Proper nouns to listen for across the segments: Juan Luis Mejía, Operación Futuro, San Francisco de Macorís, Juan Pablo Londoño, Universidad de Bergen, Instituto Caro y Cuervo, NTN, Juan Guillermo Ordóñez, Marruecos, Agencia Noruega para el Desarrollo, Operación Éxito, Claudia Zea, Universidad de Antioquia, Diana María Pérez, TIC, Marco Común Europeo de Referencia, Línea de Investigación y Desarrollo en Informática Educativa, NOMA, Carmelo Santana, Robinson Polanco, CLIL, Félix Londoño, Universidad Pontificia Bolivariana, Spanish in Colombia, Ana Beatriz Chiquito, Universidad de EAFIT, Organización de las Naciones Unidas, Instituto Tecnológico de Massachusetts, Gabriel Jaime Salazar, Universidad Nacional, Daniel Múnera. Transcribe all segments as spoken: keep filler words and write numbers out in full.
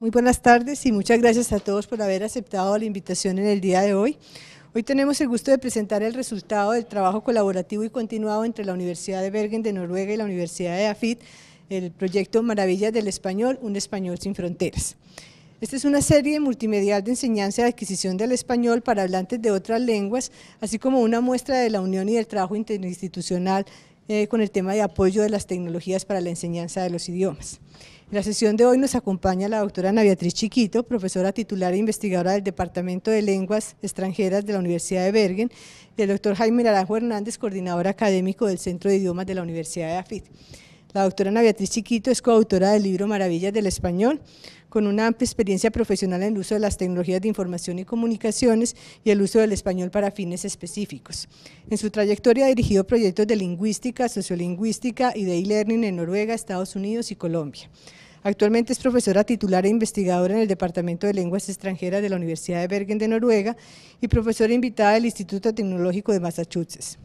Muy buenas tardes y muchas gracias a todos por haber aceptado la invitación en el día de hoy. Hoy tenemos el gusto de presentar el resultado del trabajo colaborativo y continuado entre la Universidad de Bergen de Noruega y la Universidad de EAFIT, el proyecto Maravillas del Español, un español sin fronteras. Esta es una serie multimedial de enseñanza y adquisición del español para hablantes de otras lenguas, así como una muestra de la unión y del trabajo interinstitucional eh, con el tema de apoyo de las tecnologías para la enseñanza de los idiomas. En la sesión de hoy nos acompaña la doctora Ana Beatriz Chiquito, profesora titular e investigadora del Departamento de Lenguas Extranjeras de la Universidad de Bergen, y el doctor Jaime Naranjo Hernández, coordinador académico del Centro de Idiomas de la Universidad de EAFIT. La doctora Ana Beatriz Chiquito es coautora del libro Maravillas del Español, con una amplia experiencia profesional en el uso de las tecnologías de información y comunicaciones y el uso del español para fines específicos. En su trayectoria ha dirigido proyectos de lingüística, sociolingüística y de e-learning en Noruega, Estados Unidos y Colombia. Actualmente es profesora titular e investigadora en el Departamento de Lenguas Extranjeras de la Universidad de Bergen de Noruega y profesora invitada del Instituto Tecnológico de Massachusetts.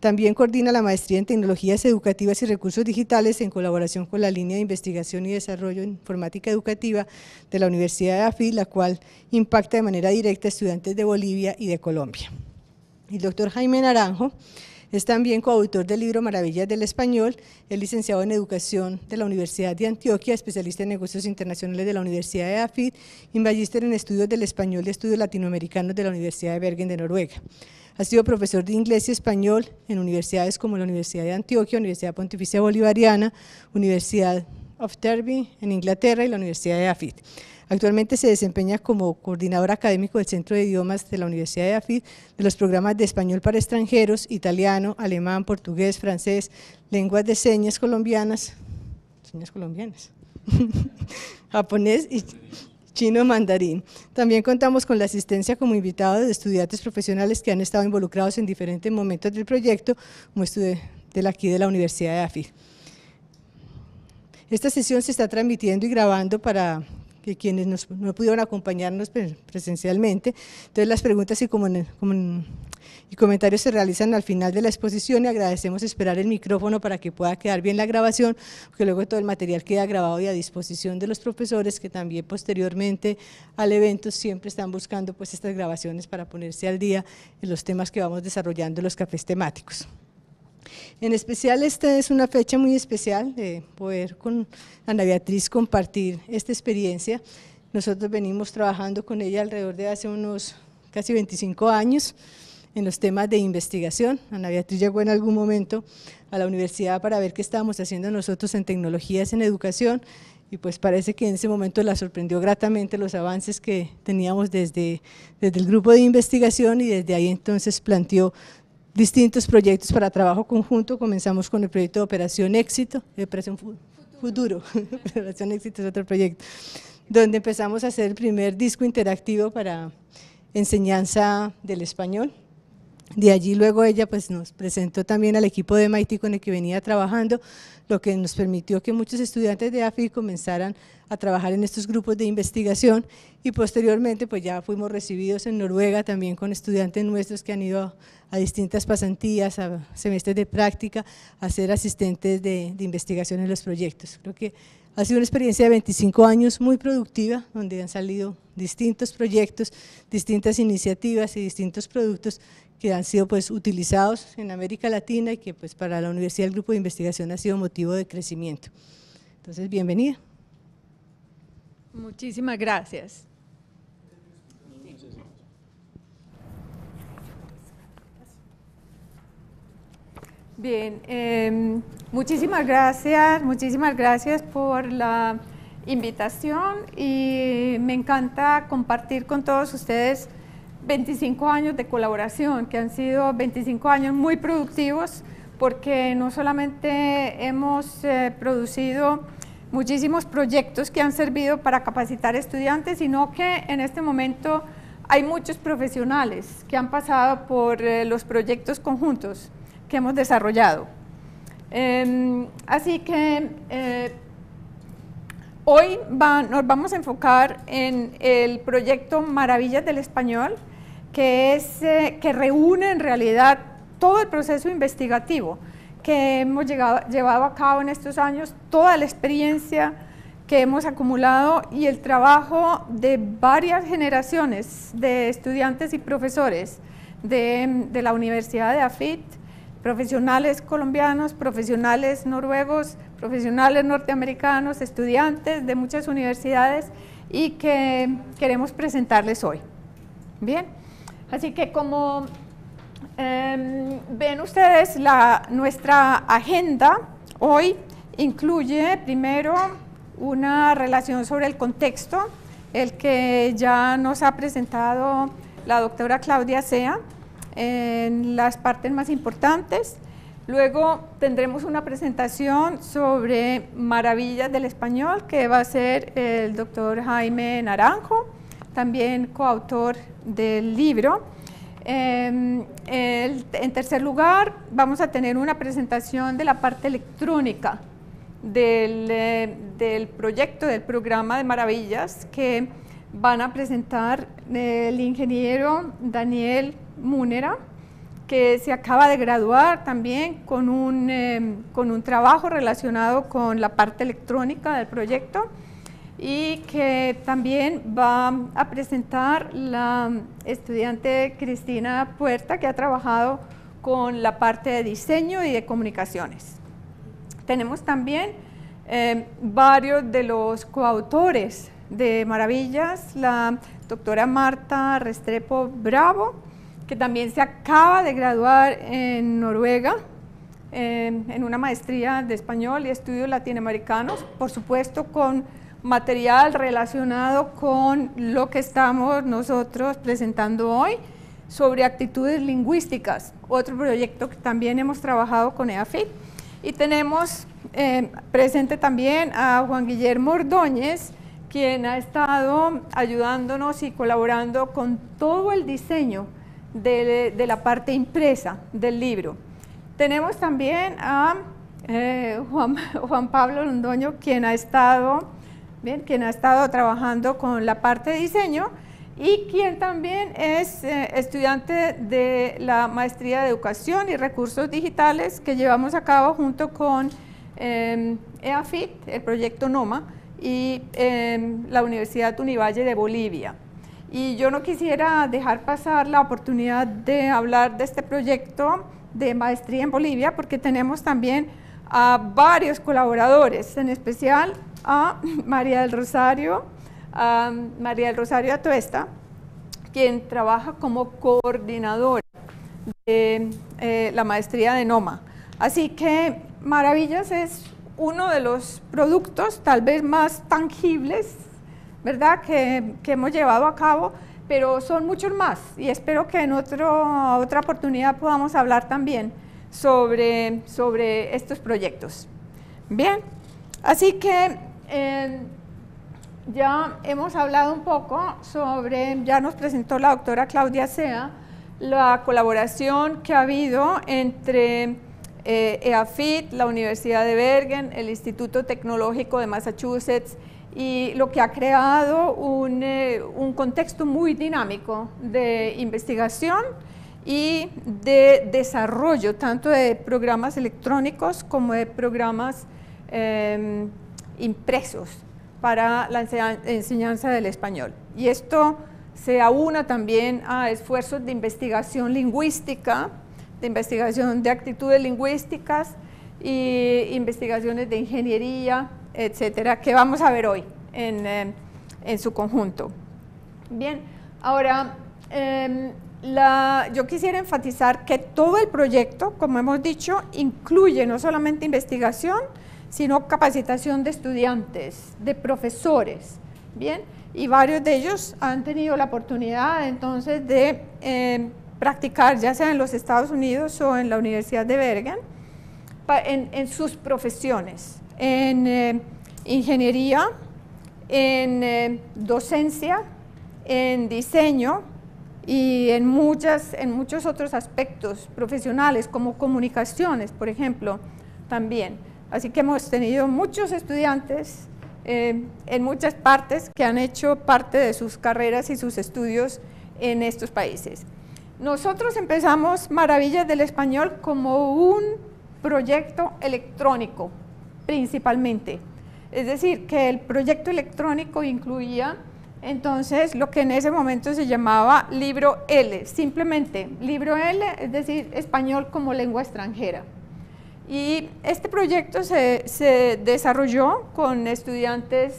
También coordina la maestría en Tecnologías Educativas y Recursos Digitales en colaboración con la Línea de Investigación y Desarrollo en Informática Educativa de la Universidad de EAFIT, la cual impacta de manera directa a estudiantes de Bolivia y de Colombia. El doctor Jaime Naranjo es también coautor del libro Maravillas del Español, es licenciado en Educación de la Universidad de Antioquia, especialista en Negocios Internacionales de la Universidad de EAFIT y magíster en Estudios del Español y Estudios Latinoamericanos de la Universidad de Bergen de Noruega. Ha sido profesor de inglés y español en universidades como la Universidad de Antioquia, Universidad Pontificia Bolivariana, Universidad of Derby en Inglaterra y la Universidad de EAFIT. Actualmente se desempeña como coordinador académico del Centro de Idiomas de la Universidad de EAFIT de los programas de español para extranjeros, italiano, alemán, portugués, francés, lenguas de señas colombianas, señas colombianas, japonés y chino mandarín. También contamos con la asistencia como invitados de estudiantes profesionales que han estado involucrados en diferentes momentos del proyecto, como estudiante de aquí de la Universidad de EAFIT. Esta sesión se está transmitiendo y grabando para que quienes nos, no pudieron acompañarnos presencialmente. Entonces las preguntas y, comun, comun, y comentarios se realizan al final de la exposición y agradecemos esperar el micrófono para que pueda quedar bien la grabación, porque luego todo el material queda grabado y a disposición de los profesores que también posteriormente al evento siempre están buscando pues estas grabaciones para ponerse al día en los temas que vamos desarrollando en los cafés temáticos. En especial, esta es una fecha muy especial de poder con Ana Beatriz compartir esta experiencia. Nosotros venimos trabajando con ella alrededor de hace unos casi veinticinco años en los temas de investigación. Ana Beatriz llegó en algún momento a la universidad para ver qué estábamos haciendo nosotros en tecnologías en educación y pues parece que en ese momento la sorprendió gratamente los avances que teníamos desde, desde el grupo de investigación y desde ahí entonces planteó distintos proyectos para trabajo conjunto. Comenzamos con el proyecto de Operación Éxito, de Operación Futuro, Operación Éxito es otro proyecto, donde empezamos a hacer el primer disco interactivo para enseñanza del español. De allí luego ella pues, nos presentó también al equipo de M I T I con el que venía trabajando, lo que nos permitió que muchos estudiantes de EAFIT comenzaran a trabajar en estos grupos de investigación y posteriormente pues ya fuimos recibidos en Noruega también con estudiantes nuestros que han ido a, a distintas pasantías, a semestres de práctica, a ser asistentes de, de investigación en los proyectos. Creo que ha sido una experiencia de veinticinco años muy productiva, donde han salido distintos proyectos, distintas iniciativas y distintos productos que han sido pues utilizados en América Latina y que pues para la universidad el grupo de investigación ha sido motivo de crecimiento. Entonces, bienvenida. Muchísimas gracias. Bien, eh, muchísimas gracias, muchísimas gracias por la invitación y me encanta compartir con todos ustedes veinticinco años de colaboración, que han sido veinticinco años muy productivos, porque no solamente hemos eh, producido muchísimos proyectos que han servido para capacitar estudiantes, sino que en este momento hay muchos profesionales que han pasado por eh, los proyectos conjuntos que hemos desarrollado. Eh, así que eh, Hoy va, nos vamos a enfocar en el proyecto Maravillas del Español, que, es, eh, que reúne en realidad todo el proceso investigativo que hemos llegado, llevado a cabo en estos años, toda la experiencia que hemos acumulado y el trabajo de varias generaciones de estudiantes y profesores de, de la Universidad de EAFIT, profesionales colombianos, profesionales noruegos, profesionales norteamericanos, estudiantes de muchas universidades y que queremos presentarles hoy. Bien, así que como eh, ven ustedes, la, nuestra agenda hoy incluye primero una relación sobre el contexto, el que ya nos ha presentado la doctora Claudia Zea en las partes más importantes. Luego tendremos una presentación sobre Maravillas del Español que va a ser el doctor Jaime Naranjo, también coautor del libro. Eh, el, en tercer lugar vamos a tener una presentación de la parte electrónica del, eh, del proyecto, del programa de Maravillas que van a presentar el ingeniero Daniel Múnera, que se acaba de graduar también con un, eh, con un trabajo relacionado con la parte electrónica del proyecto y que también va a presentar la estudiante Cristina Puerta, que ha trabajado con la parte de diseño y de comunicaciones. Tenemos también eh, varios de los coautores de Maravillas, la doctora Marta Restrepo Bravo, que también se acaba de graduar en Noruega, eh, en una maestría de español y estudios latinoamericanos, por supuesto con material relacionado con lo que estamos nosotros presentando hoy, sobre actitudes lingüísticas, otro proyecto que también hemos trabajado con EAFIT. Y tenemos eh, presente también a Juan Guillermo Ordóñez, quien ha estado ayudándonos y colaborando con todo el diseño De, de la parte impresa del libro. Tenemos también a eh, Juan, Juan Pablo Londoño, quien ha estado, bien, quien ha estado trabajando con la parte de diseño y quien también es eh, estudiante de la maestría de Educación y Recursos Digitales que llevamos a cabo junto con eh, EAFIT, el proyecto NOMA y eh, la Universidad Univalle de Bolivia. Y yo no quisiera dejar pasar la oportunidad de hablar de este proyecto de maestría en Bolivia, porque tenemos también a varios colaboradores, en especial a María del Rosario, a María del Rosario Atuesta, quien trabaja como coordinadora de eh, la maestría de NOMA. Así que Maravillas es uno de los productos tal vez más tangibles, ¿verdad?, que, que hemos llevado a cabo, pero son muchos más y espero que en otro, otra oportunidad podamos hablar también sobre, sobre estos proyectos. Bien, así que eh, ya hemos hablado un poco sobre, ya nos presentó la doctora Claudia Zea, la colaboración que ha habido entre eh, EAFIT, la Universidad de Bergen, el Instituto Tecnológico de Massachusetts, y lo que ha creado un, eh, un contexto muy dinámico de investigación y de desarrollo, tanto de programas electrónicos como de programas eh, impresos para la enseñanza del español. Y esto se aúna también a esfuerzos de investigación lingüística, de investigación de actitudes lingüísticas e investigaciones de ingeniería, etcétera, que vamos a ver hoy en, eh, en su conjunto. Bien, ahora eh, la, yo quisiera enfatizar que todo el proyecto, como hemos dicho, incluye no solamente investigación, sino capacitación de estudiantes, de profesores, bien, y varios de ellos han tenido la oportunidad entonces de eh, practicar, ya sea en los Estados Unidos o en la Universidad de Bergen, pa, en, en sus profesiones, en eh, ingeniería, en eh, docencia, en diseño y en, muchas, en muchos otros aspectos profesionales como comunicaciones, por ejemplo, también. Así que hemos tenido muchos estudiantes eh, en muchas partes, que han hecho parte de sus carreras y sus estudios en estos países. Nosotros empezamos Maravillas del Español como un proyecto electrónico, principalmente. Es decir, que el proyecto electrónico incluía entonces lo que en ese momento se llamaba Libro L, simplemente Libro L, es decir, español como lengua extranjera. Y este proyecto se, se desarrolló con estudiantes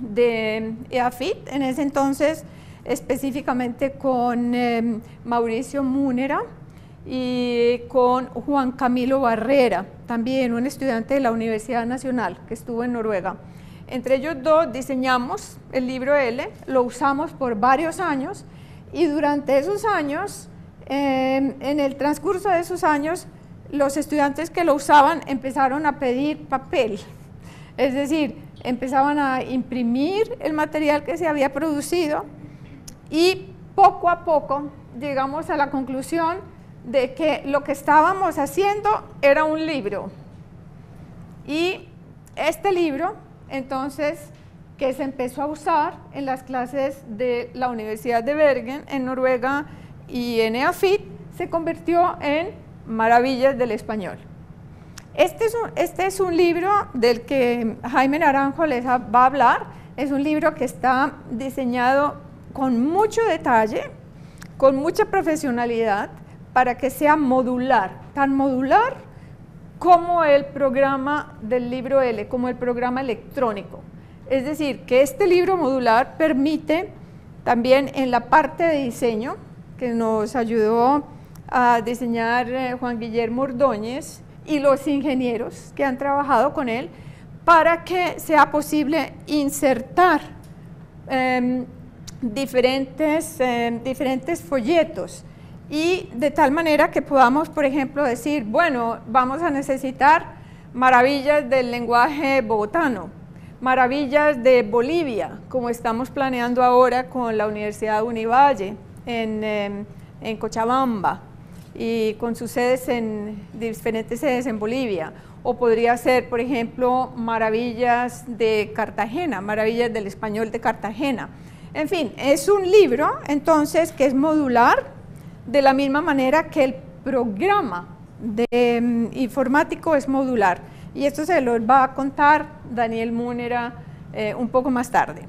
de EAFIT, en ese entonces específicamente con eh, Mauricio Múnera y con Juan Camilo Barrera, también un estudiante de la Universidad Nacional que estuvo en Noruega. Entre ellos dos diseñamos el Libro L, lo usamos por varios años y durante esos años, eh, en el transcurso de esos años, los estudiantes que lo usaban empezaron a pedir papel, es decir, empezaban a imprimir el material que se había producido. Y poco a poco llegamos a la conclusión de que lo que estábamos haciendo era un libro. Y este libro, entonces, que se empezó a usar en las clases de la Universidad de Bergen, en Noruega y en EAFIT, se convirtió en Maravillas del Español. Este es un, este es un libro del que Jaime Naranjo les va a hablar. Es un libro que está diseñado con mucho detalle, con mucha profesionalidad, para que sea modular, tan modular como el programa del Libro L, como el programa electrónico. Es decir, que este libro modular permite también en la parte de diseño, que nos ayudó a diseñar eh, Juan Guillermo Ordóñez y los ingenieros que han trabajado con él, para que sea posible insertar eh, diferentes, eh, diferentes folletos, y de tal manera que podamos, por ejemplo, decir, bueno, vamos a necesitar maravillas del lenguaje bogotano, maravillas de Bolivia, como estamos planeando ahora con la Universidad Univalle en, eh, en Cochabamba y con sus sedes en, diferentes sedes en Bolivia, o podría ser, por ejemplo, maravillas de Cartagena, maravillas del español de Cartagena. En fin, es un libro, entonces, que es modular, de la misma manera que el programa de, um, informático es modular. Y esto se lo va a contar Daniel Múnera eh, un poco más tarde.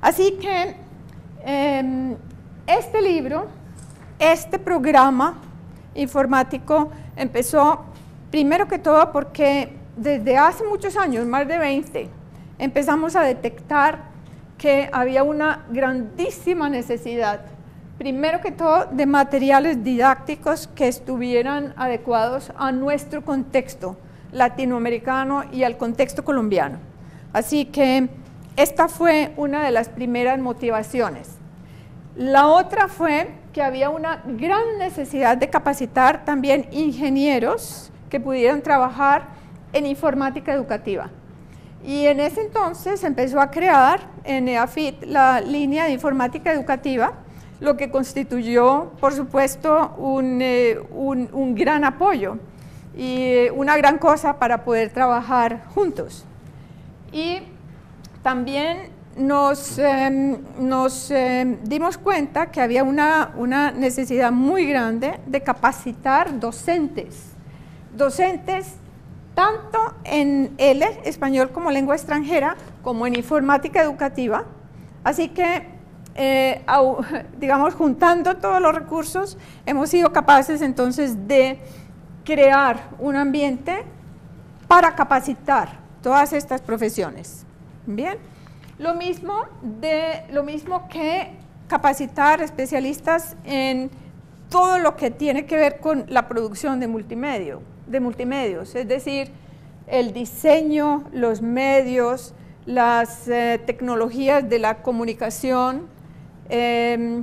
Así que eh, este libro, este programa informático empezó, primero que todo, porque desde hace muchos años, más de veinte, empezamos a detectar que había una grandísima necesidad, primero que todo, de materiales didácticos que estuvieran adecuados a nuestro contexto latinoamericano y al contexto colombiano. Así que esta fue una de las primeras motivaciones. La otra fue que había una gran necesidad de capacitar también ingenieros que pudieran trabajar en informática educativa. Y en ese entonces se empezó a crear en EAFIT la línea de informática educativa, lo que constituyó, por supuesto, un, eh, un, un gran apoyo y una gran cosa para poder trabajar juntos. Y también nos, eh, nos eh, dimos cuenta que había una, una necesidad muy grande de capacitar docentes, docentes tanto en L, español como lengua extranjera, como en informática educativa. Así que, eh, au, digamos, juntando todos los recursos, hemos sido capaces entonces de crear un ambiente para capacitar todas estas profesiones. Bien, lo mismo, de, lo mismo que capacitar especialistas en todo lo que tiene que ver con la producción de multimedia. de multimedios, es decir, el diseño, los medios, las eh, tecnologías de la comunicación, eh,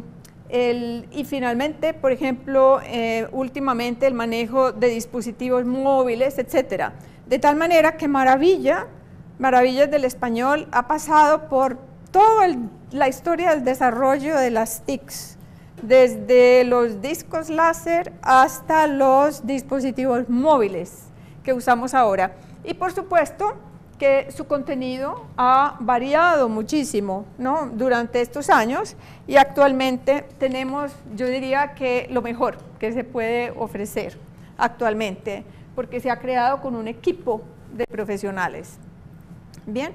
el, y finalmente, por ejemplo, eh, últimamente el manejo de dispositivos móviles, etcétera. De tal manera que Maravilla, Maravillas del Español ha pasado por toda la historia del desarrollo de las TICs, desde los discos láser hasta los dispositivos móviles que usamos ahora. Y por supuesto, que su contenido ha variado muchísimo, ¿no?, durante estos años, y actualmente tenemos, yo diría que lo mejor que se puede ofrecer actualmente, porque se ha creado con un equipo de profesionales. Bien,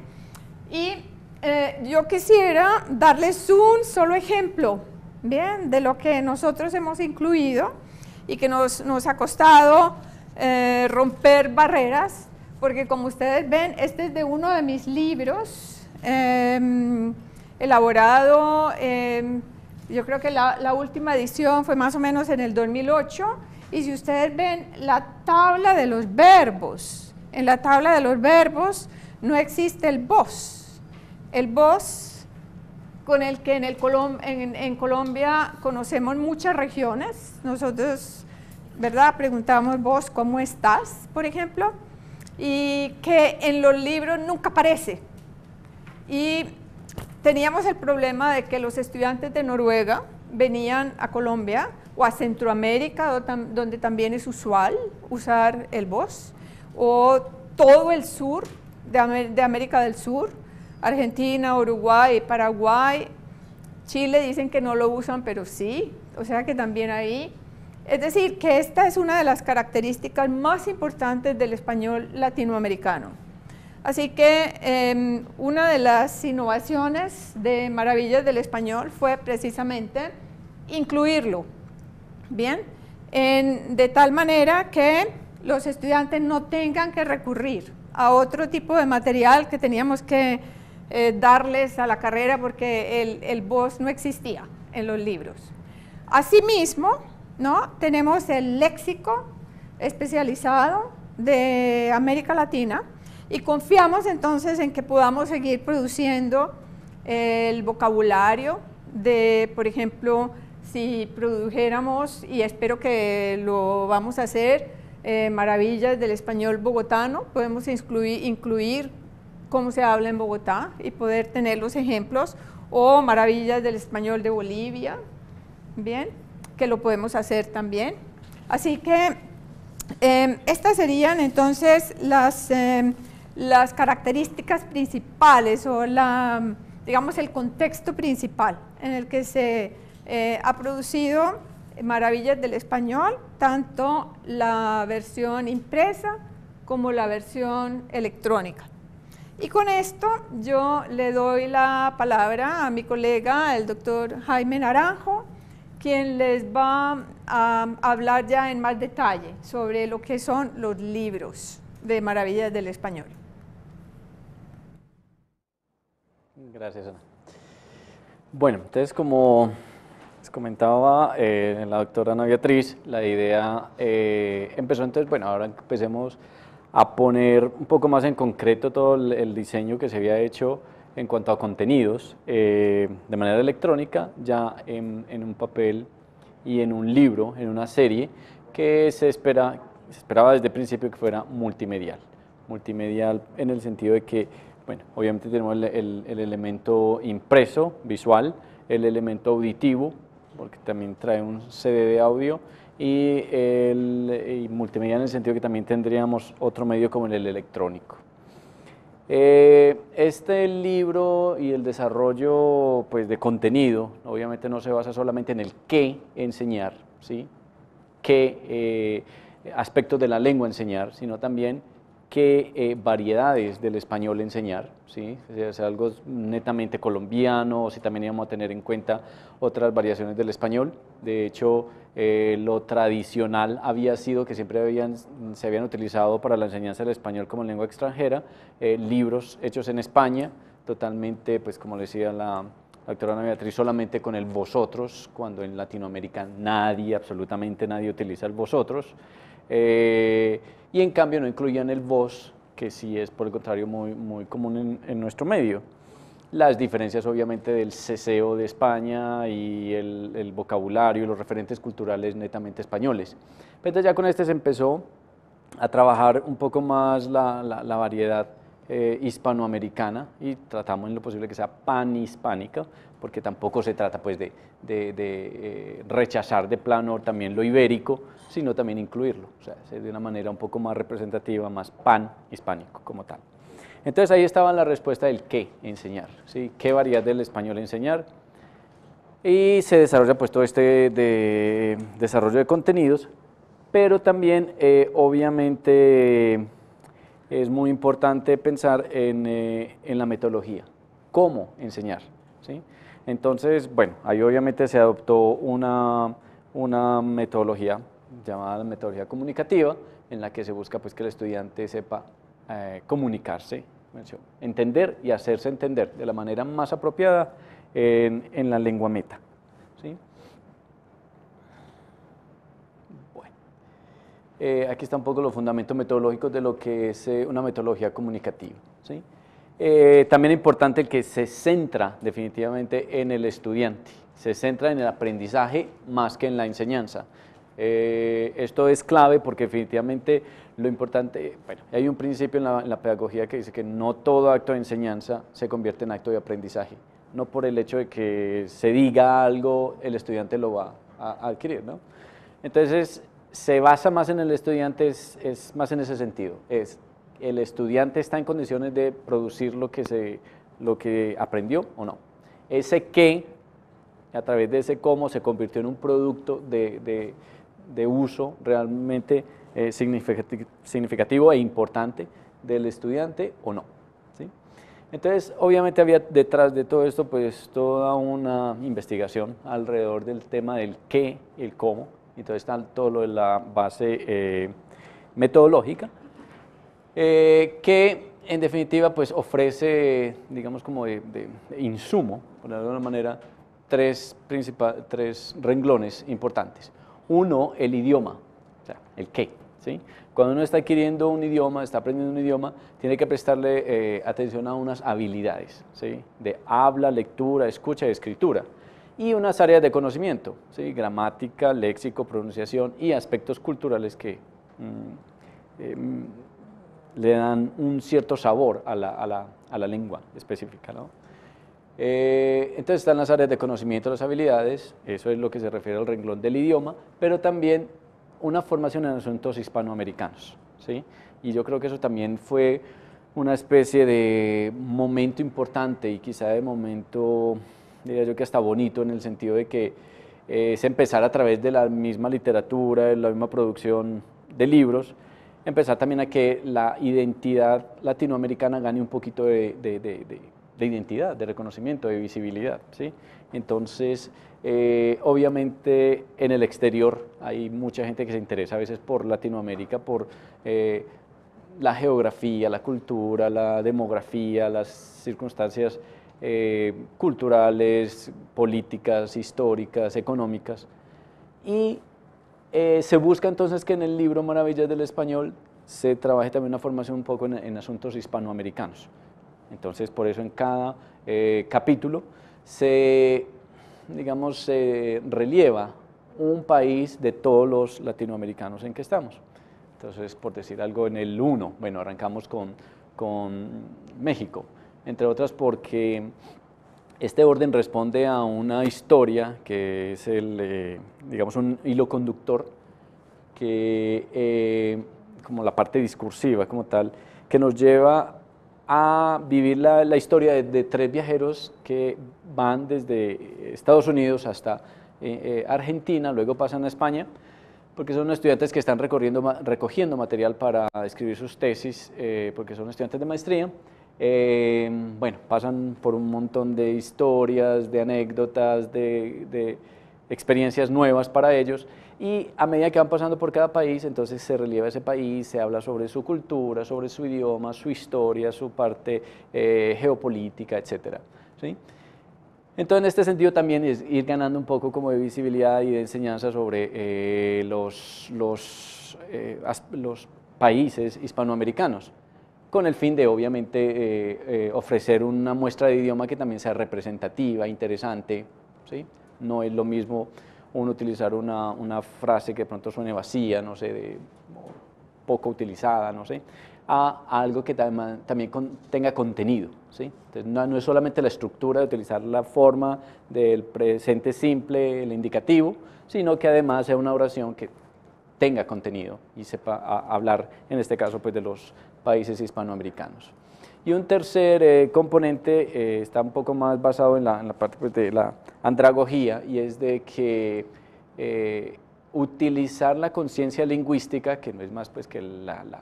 y eh, yo quisiera darles un solo ejemplo, bien, de lo que nosotros hemos incluido y que nos, nos ha costado eh, romper barreras, porque como ustedes ven, este es de uno de mis libros, eh, elaborado, eh, yo creo que la, la última edición fue más o menos en el dos mil ocho, y si ustedes ven la tabla de los verbos, en la tabla de los verbos no existe el vos, el vos con el que en, el Colom en, en Colombia conocemos muchas regiones, nosotros, ¿verdad?, preguntamos vos cómo estás, por ejemplo, y que en los libros nunca aparece, y teníamos el problema de que los estudiantes de Noruega venían a Colombia o a Centroamérica, donde también es usual usar el vos, o todo el sur de, Amer- de América del Sur, Argentina, Uruguay, Paraguay, Chile dicen que no lo usan, pero sí, o sea que también ahí. Es decir, que esta es una de las características más importantes del español latinoamericano. Así que eh, una de las innovaciones de Maravillas del Español fue precisamente incluirlo, ¿bien?, en, de tal manera que los estudiantes no tengan que recurrir a otro tipo de material que teníamos que eh, darles a la carrera, porque el, el vos no existía en los libros. Asimismo, ¿no?, tenemos el léxico especializado de América Latina, y confiamos entonces en que podamos seguir produciendo el vocabulario de, por ejemplo, si produjéramos, y espero que lo vamos a hacer, eh, Maravillas del Español bogotano, podemos incluir, incluir cómo se habla en Bogotá y poder tener los ejemplos, o Maravillas del Español de Bolivia, bien, que lo podemos hacer también. Así que eh, estas serían entonces las, eh, las características principales, o la, digamos, el contexto principal en el que se eh, ha producido Maravillas del Español, tanto la versión impresa como la versión electrónica. Y con esto yo le doy la palabra a mi colega, el doctor Jaime Naranjo, quien les va a hablar ya en más detalle sobre lo que son los libros de Maravillas del Español. Gracias, Ana. Bueno, entonces, como les comentaba eh, la doctora Ana Beatriz, la idea eh, empezó entonces, bueno, ahora empecemos a poner un poco más en concreto todo el, el diseño que se había hecho en cuanto a contenidos, eh, de manera electrónica, ya en, en un papel y en un libro, en una serie, que se, espera, se esperaba desde el principio que fuera multimedial. Multimedial en el sentido de que, bueno, obviamente tenemos el, el, el elemento impreso, visual, el elemento auditivo, porque también trae un C D de audio, y, el, y multimedial en el sentido que también tendríamos otro medio como el electrónico. Eh, este libro y el desarrollo, pues, de contenido, obviamente no se basa solamente en el qué enseñar, ¿sí?, qué eh, aspectos de la lengua enseñar, sino también qué eh, variedades del español enseñar, ¿sí?, o sea, es algo netamente colombiano, o si también íbamos a tener en cuenta otras variaciones del español. De hecho, eh, lo tradicional había sido que siempre habían, se habían utilizado para la enseñanza del español como lengua extranjera, eh, libros hechos en España, totalmente, pues como decía la doctora Ana Beatriz, solamente con el vosotros, cuando en Latinoamérica nadie, absolutamente nadie utiliza el vosotros. Eh, y en cambio no incluían el vos, que sí es por el contrario muy, muy común en, en nuestro medio. Las diferencias obviamente del ceseo de España y el, el vocabulario y los referentes culturales netamente españoles. Entonces ya con este se empezó a trabajar un poco más la, la, la variedad eh, hispanoamericana, y tratamos en lo posible que sea panhispánica, porque tampoco se trata, pues, de, de, de eh, rechazar de plano también lo ibérico, sino también incluirlo, o sea, de una manera un poco más representativa, más pan-hispánico como tal. Entonces ahí estaba la respuesta del qué enseñar, ¿sí? ¿Qué variedad del español enseñar? Y se desarrolla pues todo este de desarrollo de contenidos, pero también eh, obviamente es muy importante pensar en, eh, en la metodología, cómo enseñar, ¿sí? Entonces, bueno, ahí obviamente se adoptó una, una metodología llamada la metodología comunicativa, en la que se busca pues que el estudiante sepa eh, comunicarse, entender y hacerse entender de la manera más apropiada en, en la lengua meta, ¿sí? Bueno, eh, aquí está un poco los fundamentos metodológicos de lo que es eh, una metodología comunicativa, ¿sí? Eh, también es importante que se centra definitivamente en el estudiante, se centra en el aprendizaje más que en la enseñanza. Eh, esto es clave porque definitivamente lo importante, bueno, hay un principio en la, en la pedagogía que dice que no todo acto de enseñanza se convierte en acto de aprendizaje, no por el hecho de que se diga algo el estudiante lo va a, a adquirir, ¿no? Entonces se basa más en el estudiante, es, es más en ese sentido, es el estudiante está en condiciones de producir lo que, se, lo que aprendió o no, ese qué a través de ese cómo se convirtió en un producto de, de de uso realmente eh, significativo, significativo e importante del estudiante o no, ¿sí? Entonces, obviamente había detrás de todo esto pues toda una investigación alrededor del tema del qué y el cómo, entonces está todo lo de la base eh, metodológica, eh, que en definitiva pues ofrece, digamos como de, de insumo, por de alguna manera, tres, tres renglones importantes. Uno, el idioma, o sea, el qué, ¿sí? Cuando uno está adquiriendo un idioma, está aprendiendo un idioma, tiene que prestarle eh, atención a unas habilidades, ¿sí? De habla, lectura, escucha y escritura, y unas áreas de conocimiento, ¿sí? Gramática, léxico, pronunciación y aspectos culturales que mm, eh, le dan un cierto sabor a la, a la, a la lengua específica, ¿no? Eh, entonces están las áreas de conocimiento, las habilidades, eso es lo que se refiere al renglón del idioma, pero también una formación en asuntos hispanoamericanos, ¿sí? Y yo creo que eso también fue una especie de momento importante y quizá de momento, diría yo que hasta bonito, en el sentido de que eh, se empezara a través de la misma literatura, de la misma producción de libros, empezar también a que la identidad latinoamericana gane un poquito de... de, de, de de identidad, de reconocimiento, de visibilidad, ¿sí? Entonces, eh, obviamente en el exterior hay mucha gente que se interesa a veces por Latinoamérica, por eh, la geografía, la cultura, la demografía, las circunstancias eh, culturales, políticas, históricas, económicas. Y eh, se busca entonces que en el libro Maravillas del Español se trabaje también una formación un poco en, en asuntos hispanoamericanos. Entonces, por eso en cada eh, capítulo se, digamos, se relieva un país de todos los latinoamericanos en que estamos. Entonces, por decir algo, en el uno, bueno, arrancamos con, con México, entre otras porque este orden responde a una historia que es, el, eh, digamos, un hilo conductor, que eh, como la parte discursiva como tal, que nos lleva a vivir la, la historia de, de tres viajeros que van desde Estados Unidos hasta eh, eh, Argentina, luego pasan a España, porque son estudiantes que están recorriendo, recogiendo material para escribir sus tesis, eh, porque son estudiantes de maestría. Eh, bueno, pasan por un montón de historias, de anécdotas, de, de experiencias nuevas para ellos, y a medida que van pasando por cada país, entonces se relieva ese país, se habla sobre su cultura, sobre su idioma, su historia, su parte eh, geopolítica, etcétera, ¿sí? Entonces, en este sentido también es ir ganando un poco como de visibilidad y de enseñanza sobre eh, los, los, eh, los países hispanoamericanos, con el fin de, obviamente, eh, eh, ofrecer una muestra de idioma que también sea representativa, interesante, ¿sí? No es lo mismo uno utilizar una, una frase que de pronto suene vacía, no sé, de, poco utilizada, no sé, a, a algo que tam también con, tenga contenido, ¿sí? Entonces, no, no es solamente la estructura de utilizar la forma del presente simple, el indicativo, sino que además sea una oración que tenga contenido y sepa a, hablar, en este caso, pues, de los países hispanoamericanos. Y un tercer eh, componente eh, está un poco más basado en la, en la parte pues, de la andragogía, y es de que eh, utilizar la conciencia lingüística, que no es más pues, que la, la,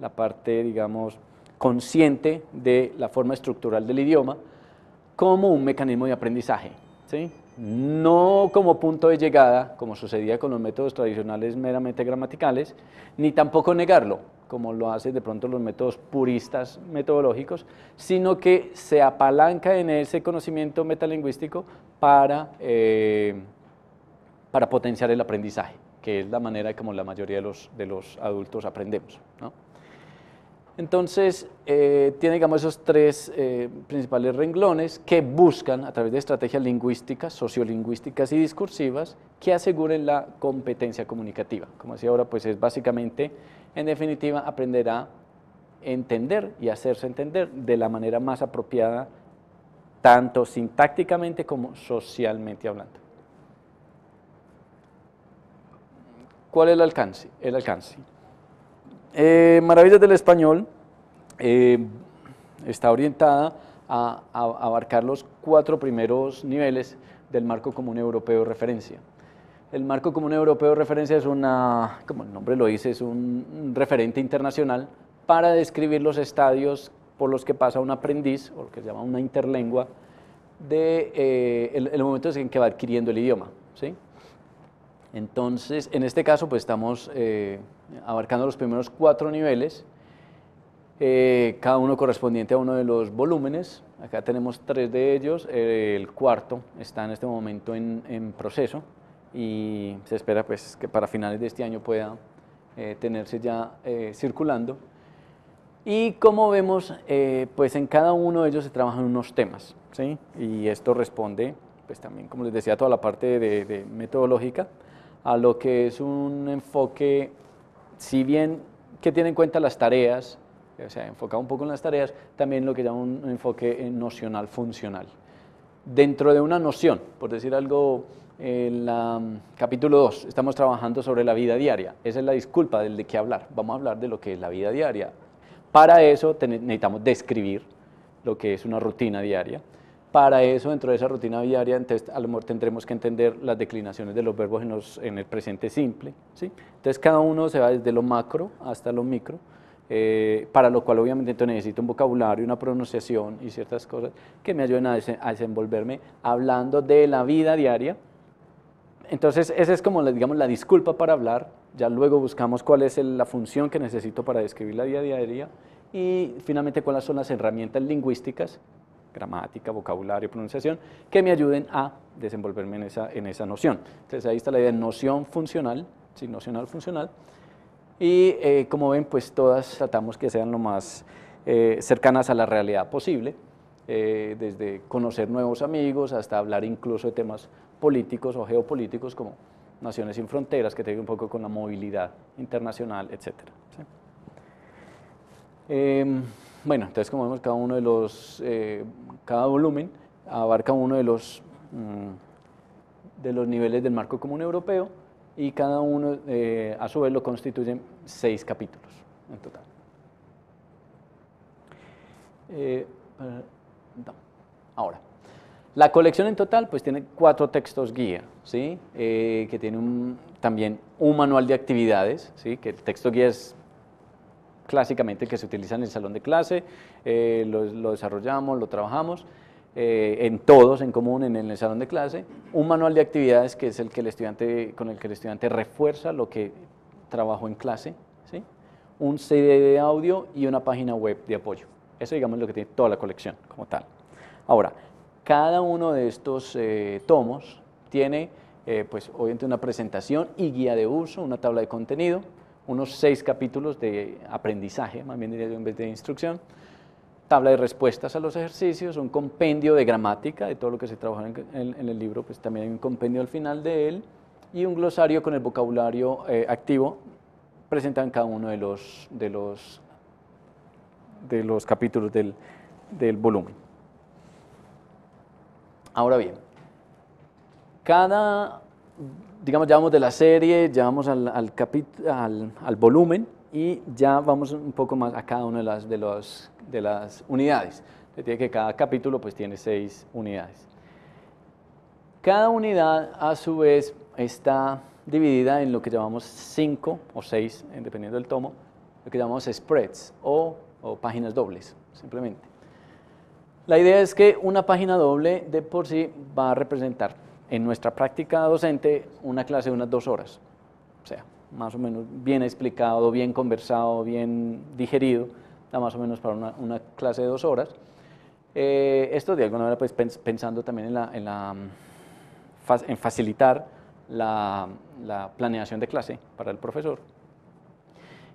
la parte, digamos, consciente de la forma estructural del idioma, como un mecanismo de aprendizaje, ¿sí? No como punto de llegada, como sucedía con los métodos tradicionales meramente gramaticales, ni tampoco negarlo, como lo hacen de pronto los métodos puristas metodológicos, sino que se apalanca en ese conocimiento metalingüístico para, eh, para potenciar el aprendizaje, que es la manera como la mayoría de los, de los adultos aprendemos, ¿no? Entonces, eh, tiene, digamos, esos tres eh, principales renglones que buscan, a través de estrategias lingüísticas, sociolingüísticas y discursivas, que aseguren la competencia comunicativa. Como decía ahora, pues es básicamente, en definitiva, aprender a entender y hacerse entender de la manera más apropiada, tanto sintácticamente como socialmente hablando. ¿Cuál es el alcance? El alcance. Eh, Maravillas del Español eh, está orientada a, a, a abarcar los cuatro primeros niveles del Marco Común Europeo de Referencia. El Marco Común Europeo de Referencia es una, como el nombre lo dice, es un referente internacional para describir los estadios por los que pasa un aprendiz, o lo que se llama una interlengua, de, eh, el, el momento en que va adquiriendo el idioma, ¿sí? Entonces, en este caso, pues estamos eh, abarcando los primeros cuatro niveles, eh, cada uno correspondiente a uno de los volúmenes. Acá tenemos tres de ellos, eh, el cuarto está en este momento en, en proceso y se espera pues, que para finales de este año pueda eh, tenerse ya eh, circulando. Y como vemos, eh, pues en cada uno de ellos se trabajan unos temas, ¿sí? Y esto responde, pues también, como les decía, toda la parte de, de metodológica, a lo que es un enfoque, si bien que tiene en cuenta las tareas, o sea, enfocado un poco en las tareas, también lo que llama un enfoque nocional-funcional. Dentro de una noción, por decir algo, el um, capítulo dos, estamos trabajando sobre la vida diaria, esa es la disculpa del de qué hablar, vamos a hablar de lo que es la vida diaria. Para eso necesitamos describir lo que es una rutina diaria. Para eso, dentro de esa rutina diaria, entonces, a lo mejor tendremos que entender las declinaciones de los verbos en, los, en el presente simple, ¿sí? Entonces, cada uno se va desde lo macro hasta lo micro, eh, para lo cual obviamente entonces, necesito un vocabulario, una pronunciación y ciertas cosas que me ayuden a, des a desenvolverme hablando de la vida diaria. Entonces, esa es como, digamos, la disculpa para hablar, ya luego buscamos cuál es el, la función que necesito para describir la vida diaria y finalmente cuáles son las herramientas lingüísticas, gramática, vocabulario, pronunciación, que me ayuden a desenvolverme en esa, en esa noción. Entonces, ahí está la idea de noción funcional, sí, nocional funcional, y eh, como ven, pues todas tratamos que sean lo más eh, cercanas a la realidad posible, eh, desde conocer nuevos amigos hasta hablar incluso de temas políticos o geopolíticos como Naciones sin Fronteras, que tiene un poco con la movilidad internacional, etcétera, ¿sí? eh, Bueno, entonces como vemos, cada uno de los, eh, cada volumen abarca uno de los, mm, de los niveles del Marco Común Europeo y cada uno eh, a su vez lo constituyen seis capítulos en total. Eh, no. Ahora, la colección en total pues tiene cuatro textos guía, ¿sí? Eh, que tiene un, también un manual de actividades, ¿sí? Que el texto guía es clásicamente el que se utiliza en el salón de clase, eh, lo, lo desarrollamos, lo trabajamos, eh, en todos, en común, en, en el salón de clase, un manual de actividades que es el que el estudiante, con el que el estudiante refuerza lo que trabajó en clase, ¿sí? Un C D de audio y una página web de apoyo. Eso, digamos, es lo que tiene toda la colección como tal. Ahora, cada uno de estos eh, tomos tiene, eh, pues, obviamente una presentación y guía de uso, una tabla de contenido, unos seis capítulos de aprendizaje, más bien diría yo en vez de instrucción, tabla de respuestas a los ejercicios, un compendio de gramática, de todo lo que se trabajó en, en, en el libro, pues también hay un compendio al final de él, y un glosario con el vocabulario eh, activo presentado en cada uno de los, de los, de los capítulos del, del volumen. Ahora bien, cada... digamos, ya vamos de la serie, ya vamos al, al, al, al volumen y ya vamos un poco más a cada una de las, de los, de las unidades. Tiene que cada capítulo pues tiene seis unidades. Cada unidad a su vez está dividida en lo que llamamos cinco o seis, dependiendo del tomo, lo que llamamos spreads o, o páginas dobles, simplemente. La idea es que una página doble de por sí va a representar en nuestra práctica docente una clase de unas dos horas, o sea, más o menos bien explicado, bien conversado, bien digerido, da más o menos para una, una clase de dos horas. Eh, esto de alguna manera pues pensando también en, la, en, la, en facilitar la, la planeación de clase para el profesor.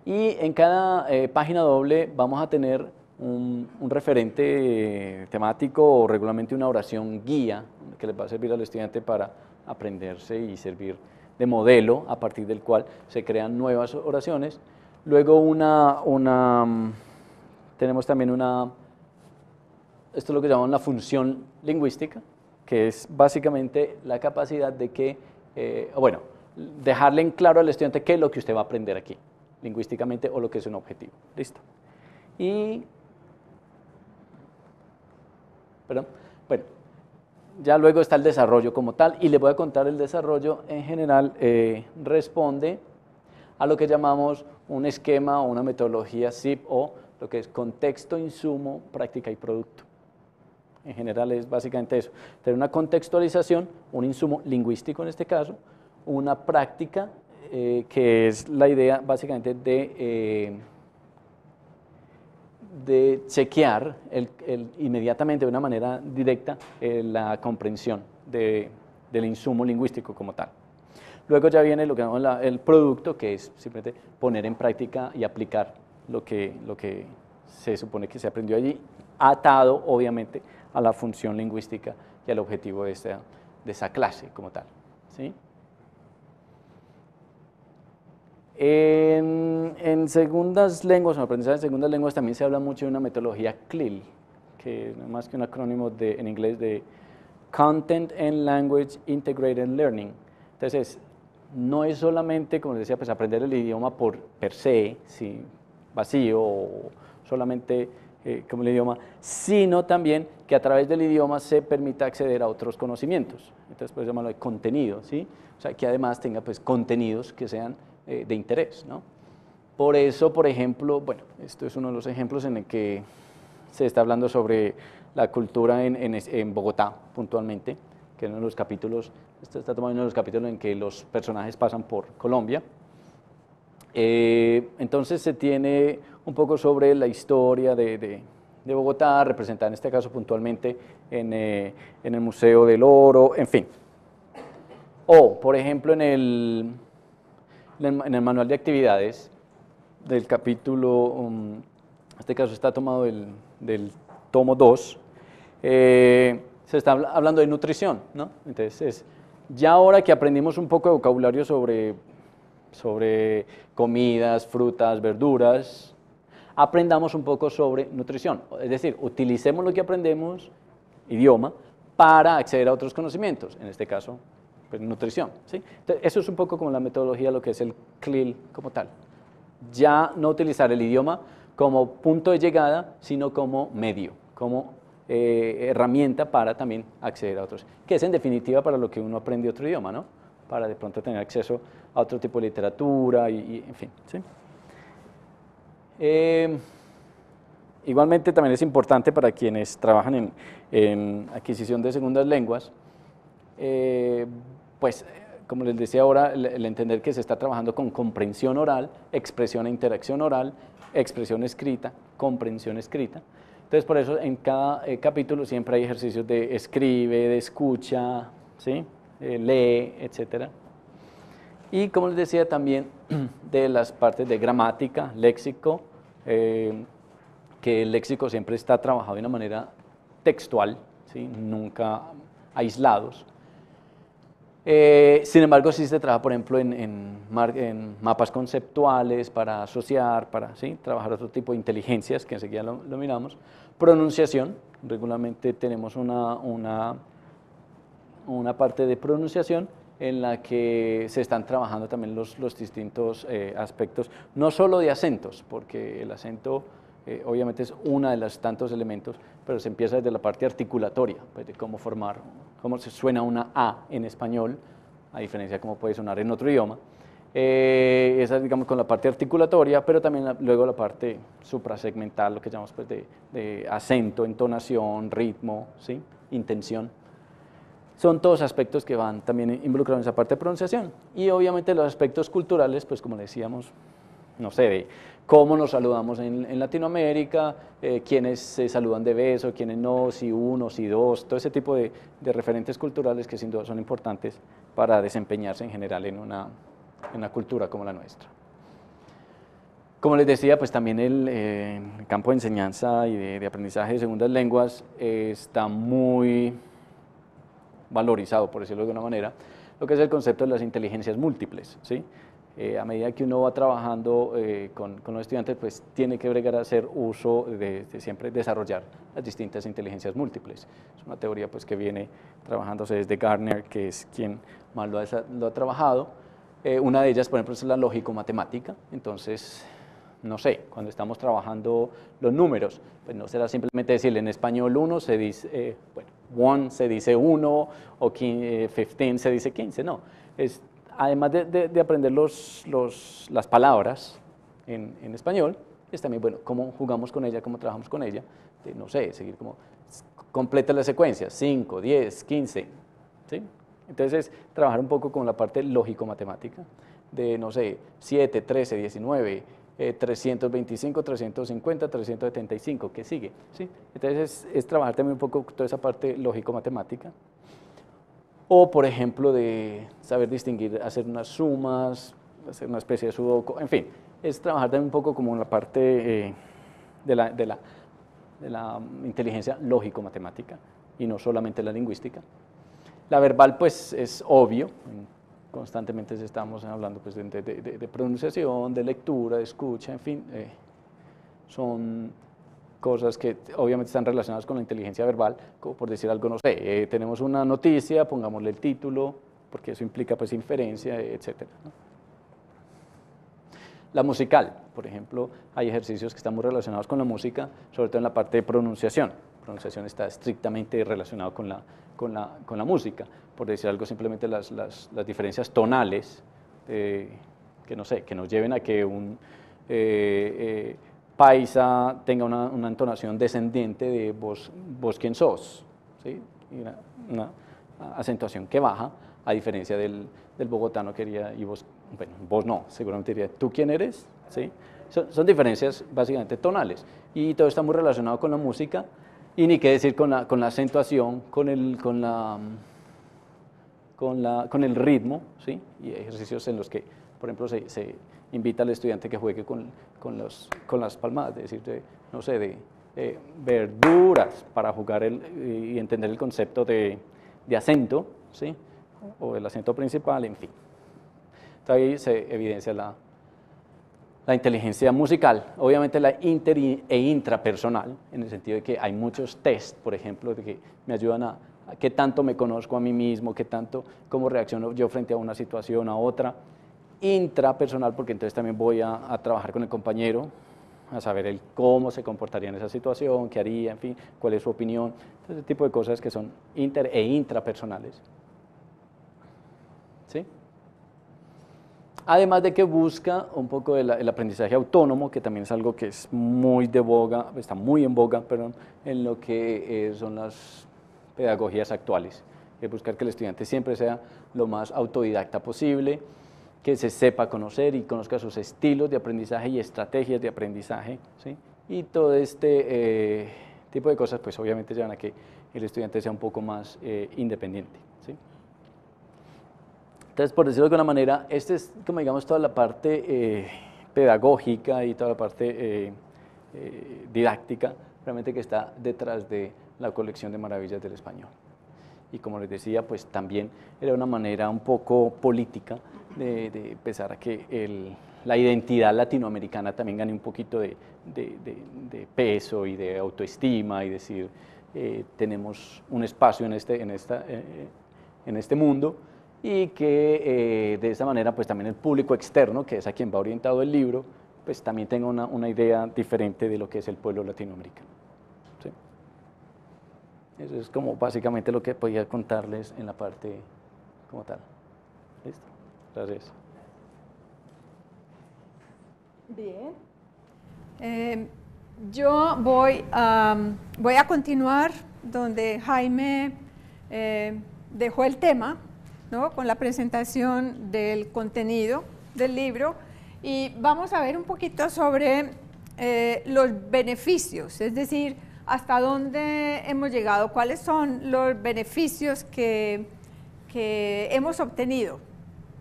Y en cada eh, página doble vamos a tener un, un referente eh, temático o regularmente una oración guía que les va a servir al estudiante para aprenderse y servir de modelo a partir del cual se crean nuevas oraciones. Luego una, una tenemos también una... Esto es lo que llaman la función lingüística, que es básicamente la capacidad de que, eh, bueno, dejarle en claro al estudiante qué es lo que usted va a aprender aquí, lingüísticamente, o lo que es un objetivo. Listo. Y, perdón, bueno, ya luego está el desarrollo como tal, y les voy a contar el desarrollo en general, eh, responde a lo que llamamos un esquema o una metodología S I P o lo que es contexto, insumo, práctica y producto. En general es básicamente eso, tener una contextualización, un insumo lingüístico en este caso, una práctica eh, que es la idea básicamente de, eh, de chequear el, el, inmediatamente de una manera directa eh, la comprensión de, del insumo lingüístico como tal. Luego ya viene lo que llamamos la, el producto, que es simplemente poner en práctica y aplicar lo que, lo que se supone que se aprendió allí, atado obviamente a la función lingüística y al objetivo de esa, de esa clase como tal, ¿sí? En, en segundas lenguas, en aprendizaje de segundas lenguas también se habla mucho de una metodología C L I L, que es más que un acrónimo de, en inglés de Content and Language Integrated Learning. Entonces, no es solamente, como les decía, pues aprender el idioma por per se, sí, vacío, o solamente eh, como el idioma, sino también que a través del idioma se permita acceder a otros conocimientos. Entonces, pues llamarlo de contenido, ¿sí? O sea, que además tenga pues contenidos que sean eh, de interés, ¿no? Por eso, por ejemplo, bueno, esto es uno de los ejemplos en el que se está hablando sobre la cultura en, en, en Bogotá, puntualmente, que es uno de los capítulos, esto está tomando uno de los capítulos en que los personajes pasan por Colombia. Eh, entonces se tiene un poco sobre la historia de, de, de Bogotá, representada en este caso puntualmente en, eh, en el Museo del Oro, en fin. O, por ejemplo, en el, en el manual de actividades del capítulo, um, en este caso está tomado del, del tomo dos, eh, se está hablando de nutrición, ¿no? Entonces, es, ya ahora que aprendimos un poco de vocabulario sobre... sobre comidas, frutas, verduras, aprendamos un poco sobre nutrición, es decir, utilicemos lo que aprendemos, idioma, para acceder a otros conocimientos, en este caso, pues, nutrición, ¿sí? Entonces, eso es un poco como la metodología, lo que es el C L I L como tal, ya no utilizar el idioma como punto de llegada, sino como medio, como eh, herramienta para también acceder a otros, que es en definitiva para lo que uno aprende otro idioma, ¿no? Para de pronto tener acceso a otro tipo de literatura, y, y en fin, ¿sí? Eh, igualmente también es importante para quienes trabajan en, en adquisición de segundas lenguas, eh, pues como les decía ahora, el, el entender que se está trabajando con comprensión oral, expresión e interacción oral, expresión escrita, comprensión escrita. Entonces por eso en cada eh, capítulo siempre hay ejercicios de escribe, de escucha, ¿sí? Eh, lee, etcétera. Y como les decía también de las partes de gramática, léxico, eh, que el léxico siempre está trabajado de una manera textual, ¿sí? Nunca aislados. Eh, sin embargo, sí se trabaja, por ejemplo, en, en, mar, en mapas conceptuales para asociar, para, ¿sí? Trabajar otro tipo de inteligencias, que enseguida lo, lo miramos. Pronunciación, regularmente tenemos una... una una parte de pronunciación en la que se están trabajando también los, los distintos eh, aspectos, no solo de acentos, porque el acento eh, obviamente es uno de los tantos elementos, pero se empieza desde la parte articulatoria, pues de cómo formar, cómo se suena una A en español, a diferencia de cómo puede sonar en otro idioma. Eh, esa, digamos, con la parte articulatoria, pero también la, luego la parte suprasegmental, lo que llamamos pues, de, de acento, entonación, ritmo, ¿sí? Intención. Son todos aspectos que van también involucrados en esa parte de pronunciación. Y obviamente los aspectos culturales, pues como decíamos, no sé, de cómo nos saludamos en, en Latinoamérica, eh, quiénes se saludan de beso, quiénes no, si uno, si dos, todo ese tipo de, de referentes culturales que sin duda son importantes para desempeñarse en general en una, en una cultura como la nuestra. Como les decía, pues también el, eh, el campo de enseñanza y de, de aprendizaje de segundas lenguas eh, está muy valorizado, por decirlo de alguna manera, lo que es el concepto de las inteligencias múltiples, ¿sí? Eh, a medida que uno va trabajando eh, con, con los estudiantes, pues tiene que bregar a hacer uso de, de siempre desarrollar las distintas inteligencias múltiples. Es una teoría pues, que viene trabajándose desde Gardner, que es quien más lo ha, lo ha trabajado. Eh, una de ellas, por ejemplo, es la lógico-matemática. Entonces, no sé, cuando estamos trabajando los números, pues no será simplemente decirle en español uno se dice, eh, bueno, one se dice uno, o quince se dice quince, no. Es, además de, de, de aprender los, los, las palabras en, en español, es también, bueno, cómo jugamos con ella, cómo trabajamos con ella, de, no sé, seguir como, completa la secuencia, cinco, diez, quince, ¿sí? Entonces, trabajar un poco con la parte lógico-matemática, de, no sé, siete, trece, diecinueve, Eh, trescientos veinticinco, trescientos cincuenta, trescientos setenta y cinco, ¿qué sigue? ¿Sí? Entonces, es, es trabajar también un poco toda esa parte lógico-matemática. O, por ejemplo, de saber distinguir, hacer unas sumas, hacer una especie de sudoku, en fin, es trabajar también un poco como en la parte eh, de, la, de, la, de la inteligencia lógico-matemática y no solamente la lingüística. La verbal, pues, es obvio. Constantemente estamos hablando pues, de, de, de, de pronunciación, de lectura, de escucha, en fin, eh, son cosas que obviamente están relacionadas con la inteligencia verbal, como por decir algo, no sé, eh, tenemos una noticia, pongámosle el título, porque eso implica pues inferencia, etcétera, ¿no? La musical, por ejemplo, hay ejercicios que están muy relacionados con la música, sobre todo en la parte de pronunciación. Pronunciación está estrictamente relacionado con la, con la, con la música, por decir algo simplemente las, las, las diferencias tonales, eh, que no sé, que nos lleven a que un eh, eh, paisa tenga una, una entonación descendiente de vos, vos quién sos, ¿sí? Y una, una acentuación que baja, a diferencia del, del bogotano que diría, y vos, bueno, vos no, seguramente diría, ¿tú quién eres? ¿Sí? Son, son diferencias básicamente tonales, y todo está muy relacionado con la música. Y ni qué decir con la, con la acentuación, con el, con la, con la, con el ritmo, ¿sí? Y ejercicios en los que, por ejemplo, se, se invita al estudiante que juegue con, con, los, con las palmadas, es decir, de, no sé, de eh, verduras, para jugar el, y entender el concepto de, de acento, ¿sí? O el acento principal, en fin. Entonces, ahí se evidencia la, la inteligencia musical, obviamente la inter e intrapersonal, en el sentido de que hay muchos test, por ejemplo, de que me ayudan a, a qué tanto me conozco a mí mismo, qué tanto, cómo reacciono yo frente a una situación, a otra. Intrapersonal, porque entonces también voy a, a trabajar con el compañero, a saber el cómo se comportaría en esa situación, qué haría, en fin, cuál es su opinión, ese tipo de cosas que son inter e intrapersonales. ¿Sí? Además de que busca un poco el, el aprendizaje autónomo, que también es algo que es muy de boga, está muy en boga, perdón, en lo que eh, son las pedagogías actuales. Es buscar que el estudiante siempre sea lo más autodidacta posible, que se sepa conocer y conozca sus estilos de aprendizaje y estrategias de aprendizaje, ¿sí? Y todo este eh, tipo de cosas, pues obviamente llevan a que el estudiante sea un poco más eh, independiente, ¿sí? Entonces, por decirlo de alguna manera, esta es, como digamos, toda la parte eh, pedagógica y toda la parte eh, eh, didáctica realmente que está detrás de la colección de Maravillas del Español. Y como les decía, pues también era una manera un poco política de, de empezar a que el, la identidad latinoamericana también gane un poquito de, de, de, de peso y de autoestima y decir, eh, tenemos un espacio en este, en esta, eh, en este mundo. y que eh, de esa manera pues también el público externo, que es a quien va orientado el libro, pues también tenga una, una idea diferente de lo que es el pueblo latinoamericano. ¿Sí? Eso es como básicamente lo que podía contarles en la parte como tal. ¿Listo? Gracias. Bien. Eh, yo voy a, voy a continuar donde Jaime eh, dejó el tema, ¿no? Con la presentación del contenido del libro, y vamos a ver un poquito sobre eh, los beneficios, es decir, hasta dónde hemos llegado, cuáles son los beneficios que, que hemos obtenido,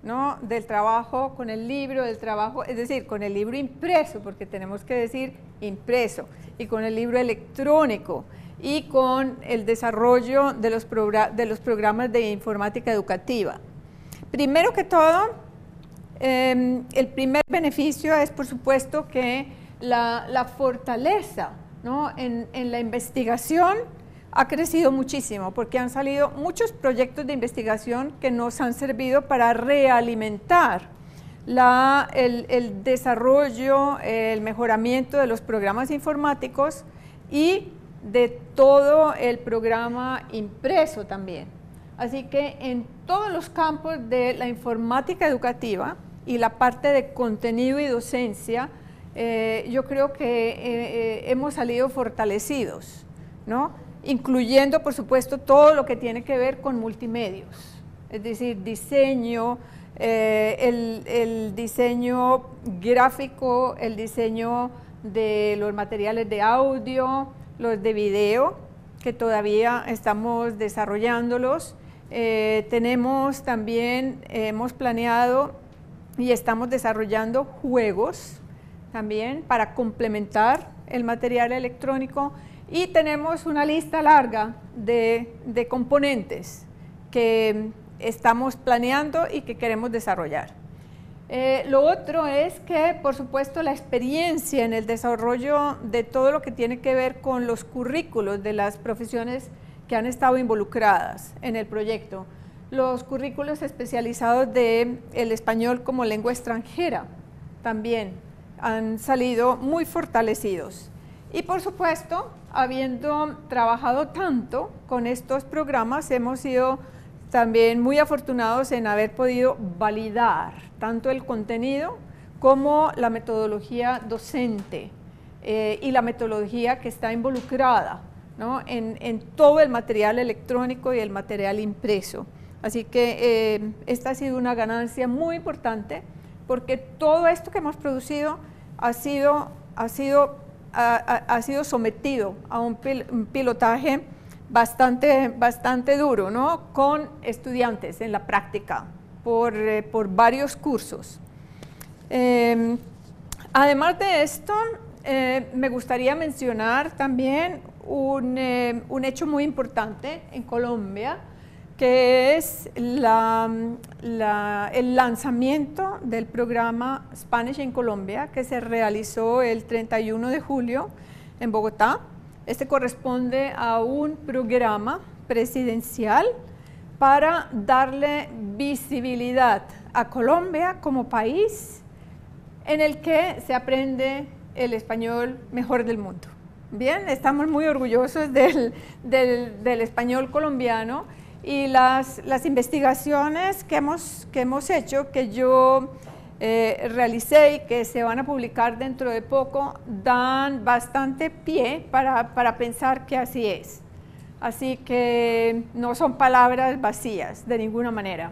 ¿no? Del trabajo con el libro, del trabajo, es decir, con el libro impreso, porque tenemos que decir impreso, y con el libro electrónico, y con el desarrollo de los, de los programas de informática educativa. Primero que todo, eh, el primer beneficio es, por supuesto, que la, la fortaleza, ¿no? en, en la investigación ha crecido muchísimo, porque han salido muchos proyectos de investigación que nos han servido para realimentar la, el, el desarrollo, el mejoramiento de los programas informáticos y de todo el programa impreso también. Así que en todos los campos de la informática educativa y la parte de contenido y docencia, eh, yo creo que eh, hemos salido fortalecidos, ¿no? Incluyendo, por supuesto, todo lo que tiene que ver con multimedios, es decir, diseño, eh, el, el diseño gráfico, el diseño de los materiales de audio, los de video, que todavía estamos desarrollándolos. Eh, tenemos también, hemos planeado y estamos desarrollando juegos también para complementar el material electrónico, y tenemos una lista larga de, de componentes que estamos planeando y que queremos desarrollar. Eh, lo otro es que, por supuesto, la experiencia en el desarrollo de todo lo que tiene que ver con los currículos de las profesiones que han estado involucradas en el proyecto. Los currículos especializados del español como lengua extranjera también han salido muy fortalecidos. Y, por supuesto, habiendo trabajado tanto con estos programas, hemos sido también muy afortunados en haber podido validar tanto el contenido como la metodología docente eh, y la metodología que está involucrada, ¿no? en, en todo el material electrónico y el material impreso. Así que eh, esta ha sido una ganancia muy importante, porque todo esto que hemos producido ha sido, ha sido, ha, ha sido sometido a un, pil, un pilotaje Bastante, bastante duro, ¿no? Con estudiantes en la práctica por, eh, por varios cursos. Eh, además de esto, eh, me gustaría mencionar también un, eh, un hecho muy importante en Colombia, que es la, la, el lanzamiento del programa Spanish in Colombia, que se realizó el treinta y uno de julio en Bogotá. Este corresponde a un programa presidencial para darle visibilidad a Colombia como país en el que se aprende el español mejor del mundo. Bien, estamos muy orgullosos del, del, del español colombiano, y las, las investigaciones que hemos, que hemos hecho, que yo Eh, realicé y que se van a publicar dentro de poco, dan bastante pie para, para pensar que así es. Así que no son palabras vacías de ninguna manera.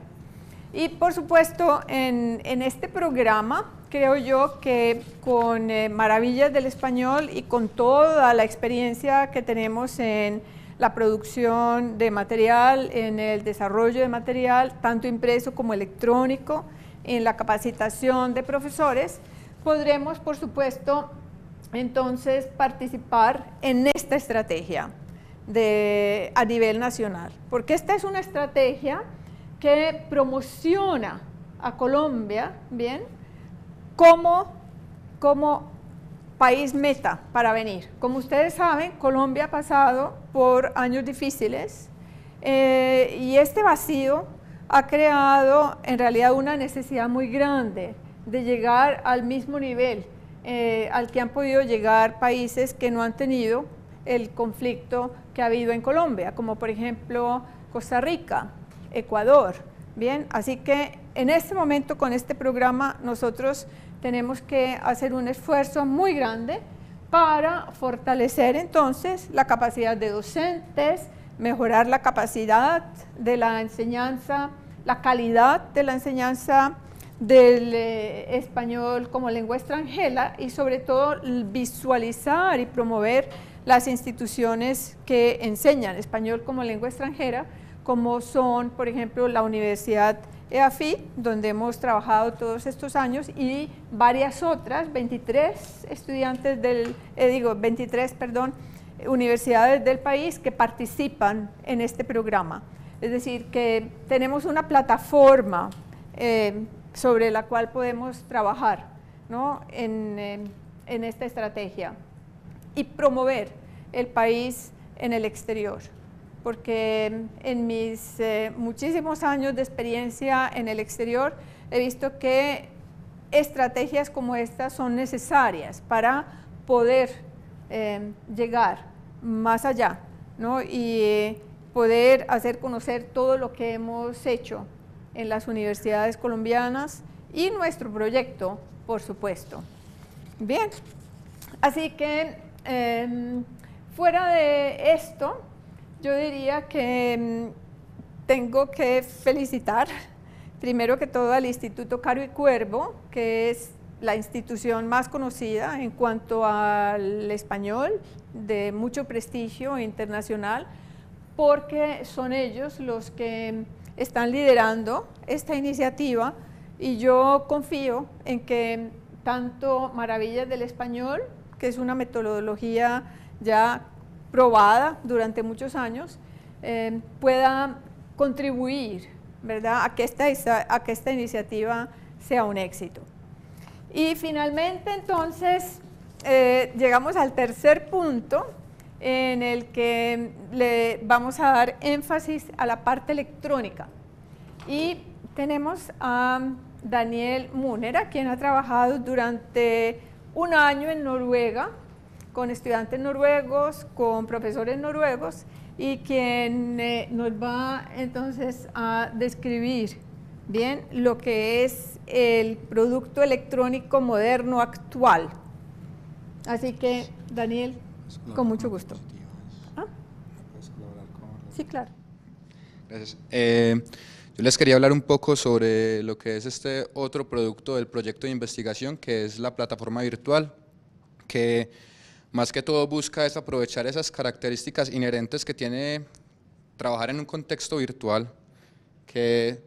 Y por supuesto, en, en este programa, creo yo que con eh, Maravillas del Español y con toda la experiencia que tenemos en la producción de material, en el desarrollo de material, tanto impreso como electrónico, en la capacitación de profesores, podremos, por supuesto, entonces participar en esta estrategia de, a nivel nacional, porque esta es una estrategia que promociona a Colombia, ¿bien?, como, como país meta para venir. Como ustedes saben, Colombia ha pasado por años difíciles, eh, y este vacío ha creado en realidad una necesidad muy grande de llegar al mismo nivel eh, al que han podido llegar países que no han tenido el conflicto que ha habido en Colombia, como por ejemplo Costa Rica, Ecuador. Bien, así que en este momento con este programa nosotros tenemos que hacer un esfuerzo muy grande para fortalecer entonces la capacidad de docentes, mejorar la capacidad de la enseñanza, la calidad de la enseñanza del eh, español como lengua extranjera y sobre todo visualizar y promover las instituciones que enseñan español como lengua extranjera, como son, por ejemplo, la Universidad EAFIT, donde hemos trabajado todos estos años, y varias otras, veintitrés estudiantes del, eh, digo, veintitrés, perdón, universidades del país que participan en este programa. Es decir, que tenemos una plataforma eh, sobre la cual podemos trabajar, ¿no?, en, eh, en esta estrategia y promover el país en el exterior, porque en mis eh, muchísimos años de experiencia en el exterior he visto que estrategias como estas son necesarias para poder eh, llegar más allá, ¿no?, y eh, poder hacer conocer todo lo que hemos hecho en las universidades colombianas y nuestro proyecto, por supuesto. Bien, así que eh, fuera de esto, yo diría que tengo que felicitar primero que todo al Instituto Caro y Cuervo, que es la institución más conocida en cuanto al español, de mucho prestigio internacional, porque son ellos los que están liderando esta iniciativa y yo confío en que tanto Maravillas del Español, que es una metodología ya probada durante muchos años, eh, pueda contribuir, ¿verdad?, a que esta, a que esta iniciativa sea un éxito. Y finalmente entonces eh, llegamos al tercer punto en el que le vamos a dar énfasis a la parte electrónica y tenemos a Daniel Múnera, quien ha trabajado durante un año en Noruega con estudiantes noruegos, con profesores noruegos y quien eh, nos va entonces a describir bien lo que es el producto electrónico moderno actual. Así que, Daniel, con mucho gusto. ¿Ah? Sí, claro. Gracias. Eh, yo les quería hablar un poco sobre lo que es este otro producto del proyecto de investigación, que es la plataforma virtual, que más que todo busca es aprovechar esas características inherentes que tiene trabajar en un contexto virtual, que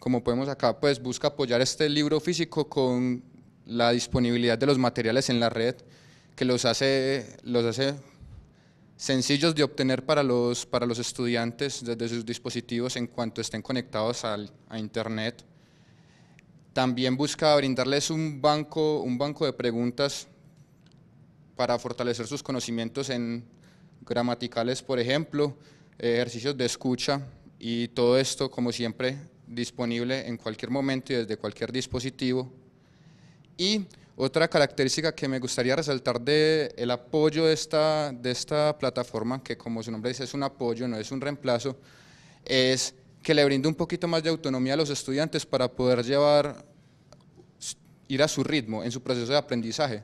como podemos acá, pues busca apoyar este libro físico con la disponibilidad de los materiales en la red, que los hace, los hace sencillos de obtener para los, para los estudiantes desde sus dispositivos en cuanto estén conectados al, a internet. También busca brindarles un banco, un banco de preguntas para fortalecer sus conocimientos en gramaticales, por ejemplo, ejercicios de escucha y todo esto, como siempre, disponible en cualquier momento y desde cualquier dispositivo. Y otra característica que me gustaría resaltar del apoyo de esta, de esta plataforma, que como su nombre dice es un apoyo, no es un reemplazo, es que le brinda un poquito más de autonomía a los estudiantes para poder llevar, ir a su ritmo en su proceso de aprendizaje.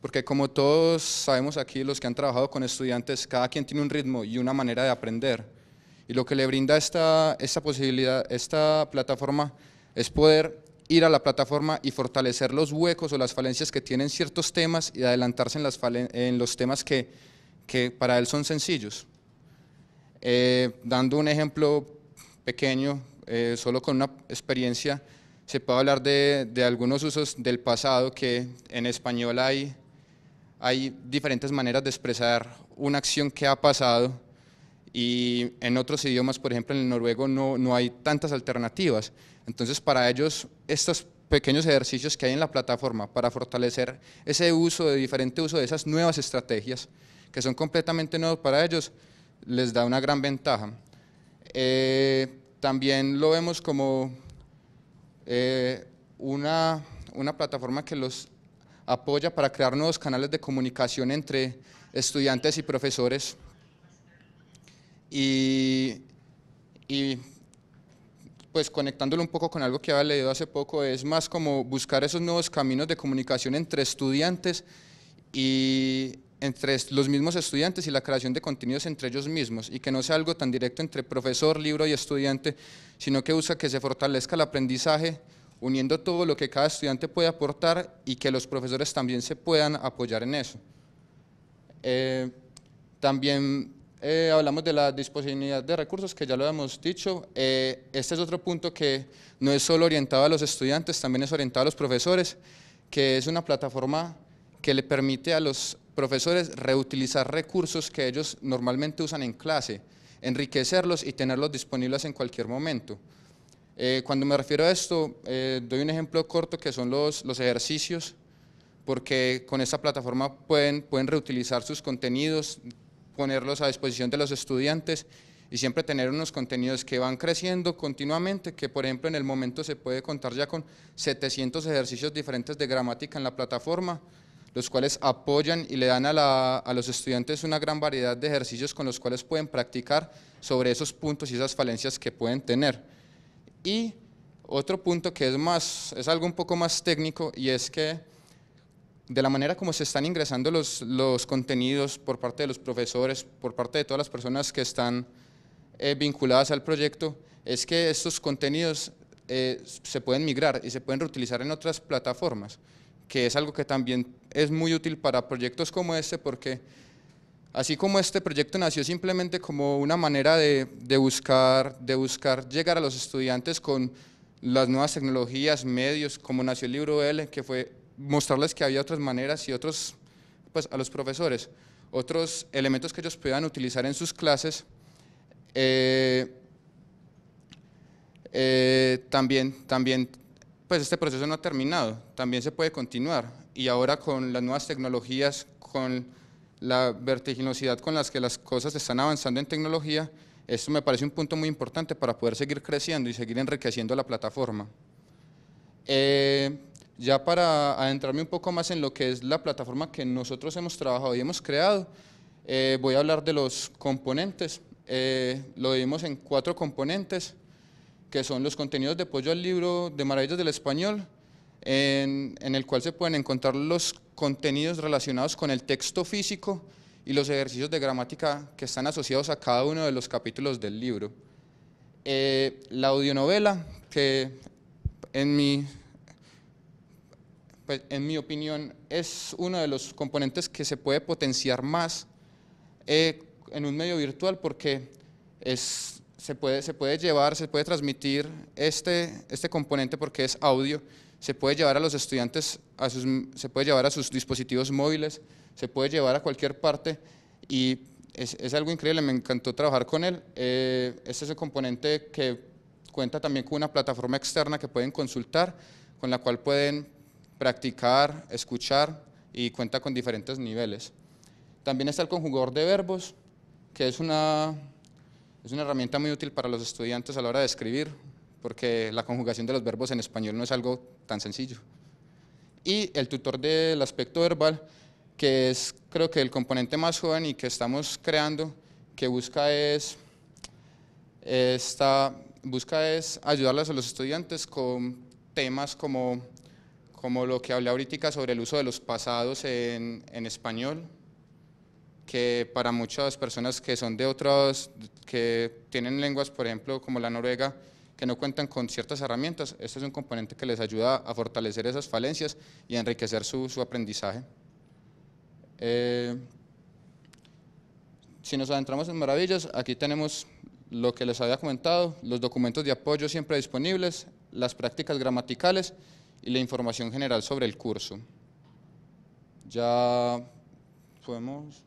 Porque como todos sabemos aquí, los que han trabajado con estudiantes, cada quien tiene un ritmo y una manera de aprender. Y lo que le brinda esta, esta posibilidad, esta plataforma, es poder ir a la plataforma y fortalecer los huecos o las falencias que tienen ciertos temas y adelantarse en, las falen, en los temas que, que para él son sencillos. Eh, dando un ejemplo pequeño, eh, solo con una experiencia, se puede hablar de, de algunos usos del pasado, que en español hay... hay diferentes maneras de expresar una acción que ha pasado y en otros idiomas, por ejemplo en el noruego, no, no hay tantas alternativas. Entonces para ellos estos pequeños ejercicios que hay en la plataforma para fortalecer ese uso, de diferente uso de esas nuevas estrategias que son completamente nuevos para ellos, les da una gran ventaja. Eh, También lo vemos como eh, una, una plataforma que los apoya para crear nuevos canales de comunicación entre estudiantes y profesores. Y, y pues conectándolo un poco con algo que había leído hace poco, es más como buscar esos nuevos caminos de comunicación entre estudiantes y entre los mismos estudiantes y la creación de contenidos entre ellos mismos, y que no sea algo tan directo entre profesor, libro y estudiante, sino que busca que se fortalezca el aprendizaje uniendo todo lo que cada estudiante puede aportar y que los profesores también se puedan apoyar en eso. Eh, también eh, hablamos de la disponibilidad de recursos, que ya lo hemos dicho. Eh, este es otro punto que no es solo orientado a los estudiantes, también es orientado a los profesores, que es una plataforma que le permite a los profesores reutilizar recursos que ellos normalmente usan en clase, enriquecerlos y tenerlos disponibles en cualquier momento. Eh, cuando me refiero a esto, eh, doy un ejemplo corto que son los, los ejercicios, porque con esta plataforma pueden, pueden reutilizar sus contenidos, ponerlos a disposición de los estudiantes y siempre tener unos contenidos que van creciendo continuamente, que por ejemplo en el momento se puede contar ya con setecientos ejercicios diferentes de gramática en la plataforma, los cuales apoyan y le dan a, la, a los estudiantes una gran variedad de ejercicios con los cuales pueden practicar sobre esos puntos y esas falencias que pueden tener. Y otro punto que es, más, es algo un poco más técnico, y es que de la manera como se están ingresando los, los contenidos por parte de los profesores, por parte de todas las personas que están eh, vinculadas al proyecto, es que estos contenidos eh, se pueden migrar y se pueden reutilizar en otras plataformas, que es algo que también es muy útil para proyectos como este, porque así como este proyecto nació simplemente como una manera de, de, buscar, de buscar llegar a los estudiantes con las nuevas tecnologías, medios, como nació el Libro L, que fue mostrarles que había otras maneras y otros, pues a los profesores, otros elementos que ellos puedan utilizar en sus clases. Eh, eh, también, también pues este proceso no ha terminado, también se puede continuar, y ahora con las nuevas tecnologías, con la vertiginosidad con las que las cosas están avanzando en tecnología, esto me parece un punto muy importante para poder seguir creciendo y seguir enriqueciendo la plataforma. Eh, ya para adentrarme un poco más en lo que es la plataforma que nosotros hemos trabajado y hemos creado, eh, voy a hablar de los componentes. Eh, lo dimos en cuatro componentes, que son los contenidos de apoyo al libro de Maravillas del Español, en, en el cual se pueden encontrar los contenidos relacionados con el texto físico y los ejercicios de gramática que están asociados a cada uno de los capítulos del libro. Eh, la audionovela, que en mi, pues en mi opinión es uno de los componentes que se puede potenciar más eh, en un medio virtual, porque es... Se puede, se puede llevar, se puede transmitir este, este componente, porque es audio, se puede llevar a los estudiantes, a sus, se puede llevar a sus dispositivos móviles, se puede llevar a cualquier parte, y es, es algo increíble, me encantó trabajar con él. Eh, este es el componente que cuenta también con una plataforma externa que pueden consultar, con la cual pueden practicar, escuchar, y cuenta con diferentes niveles. También está el conjugador de verbos, que es una... Es una herramienta muy útil para los estudiantes a la hora de escribir, porque la conjugación de los verbos en español no es algo tan sencillo. Y el tutor del aspecto verbal, que es creo que el componente más joven y que estamos creando, que busca es, esta, busca es ayudarles a los estudiantes con temas como, como lo que hablé ahorita sobre el uso de los pasados en, en español, que para muchas personas que son de otros, que tienen lenguas, por ejemplo, como la noruega, que no cuentan con ciertas herramientas, este es un componente que les ayuda a fortalecer esas falencias y a enriquecer su, su aprendizaje. Eh, si nos adentramos en Maravillas, aquí tenemos lo que les había comentado, los documentos de apoyo siempre disponibles, las prácticas gramaticales y la información general sobre el curso. Ya podemos...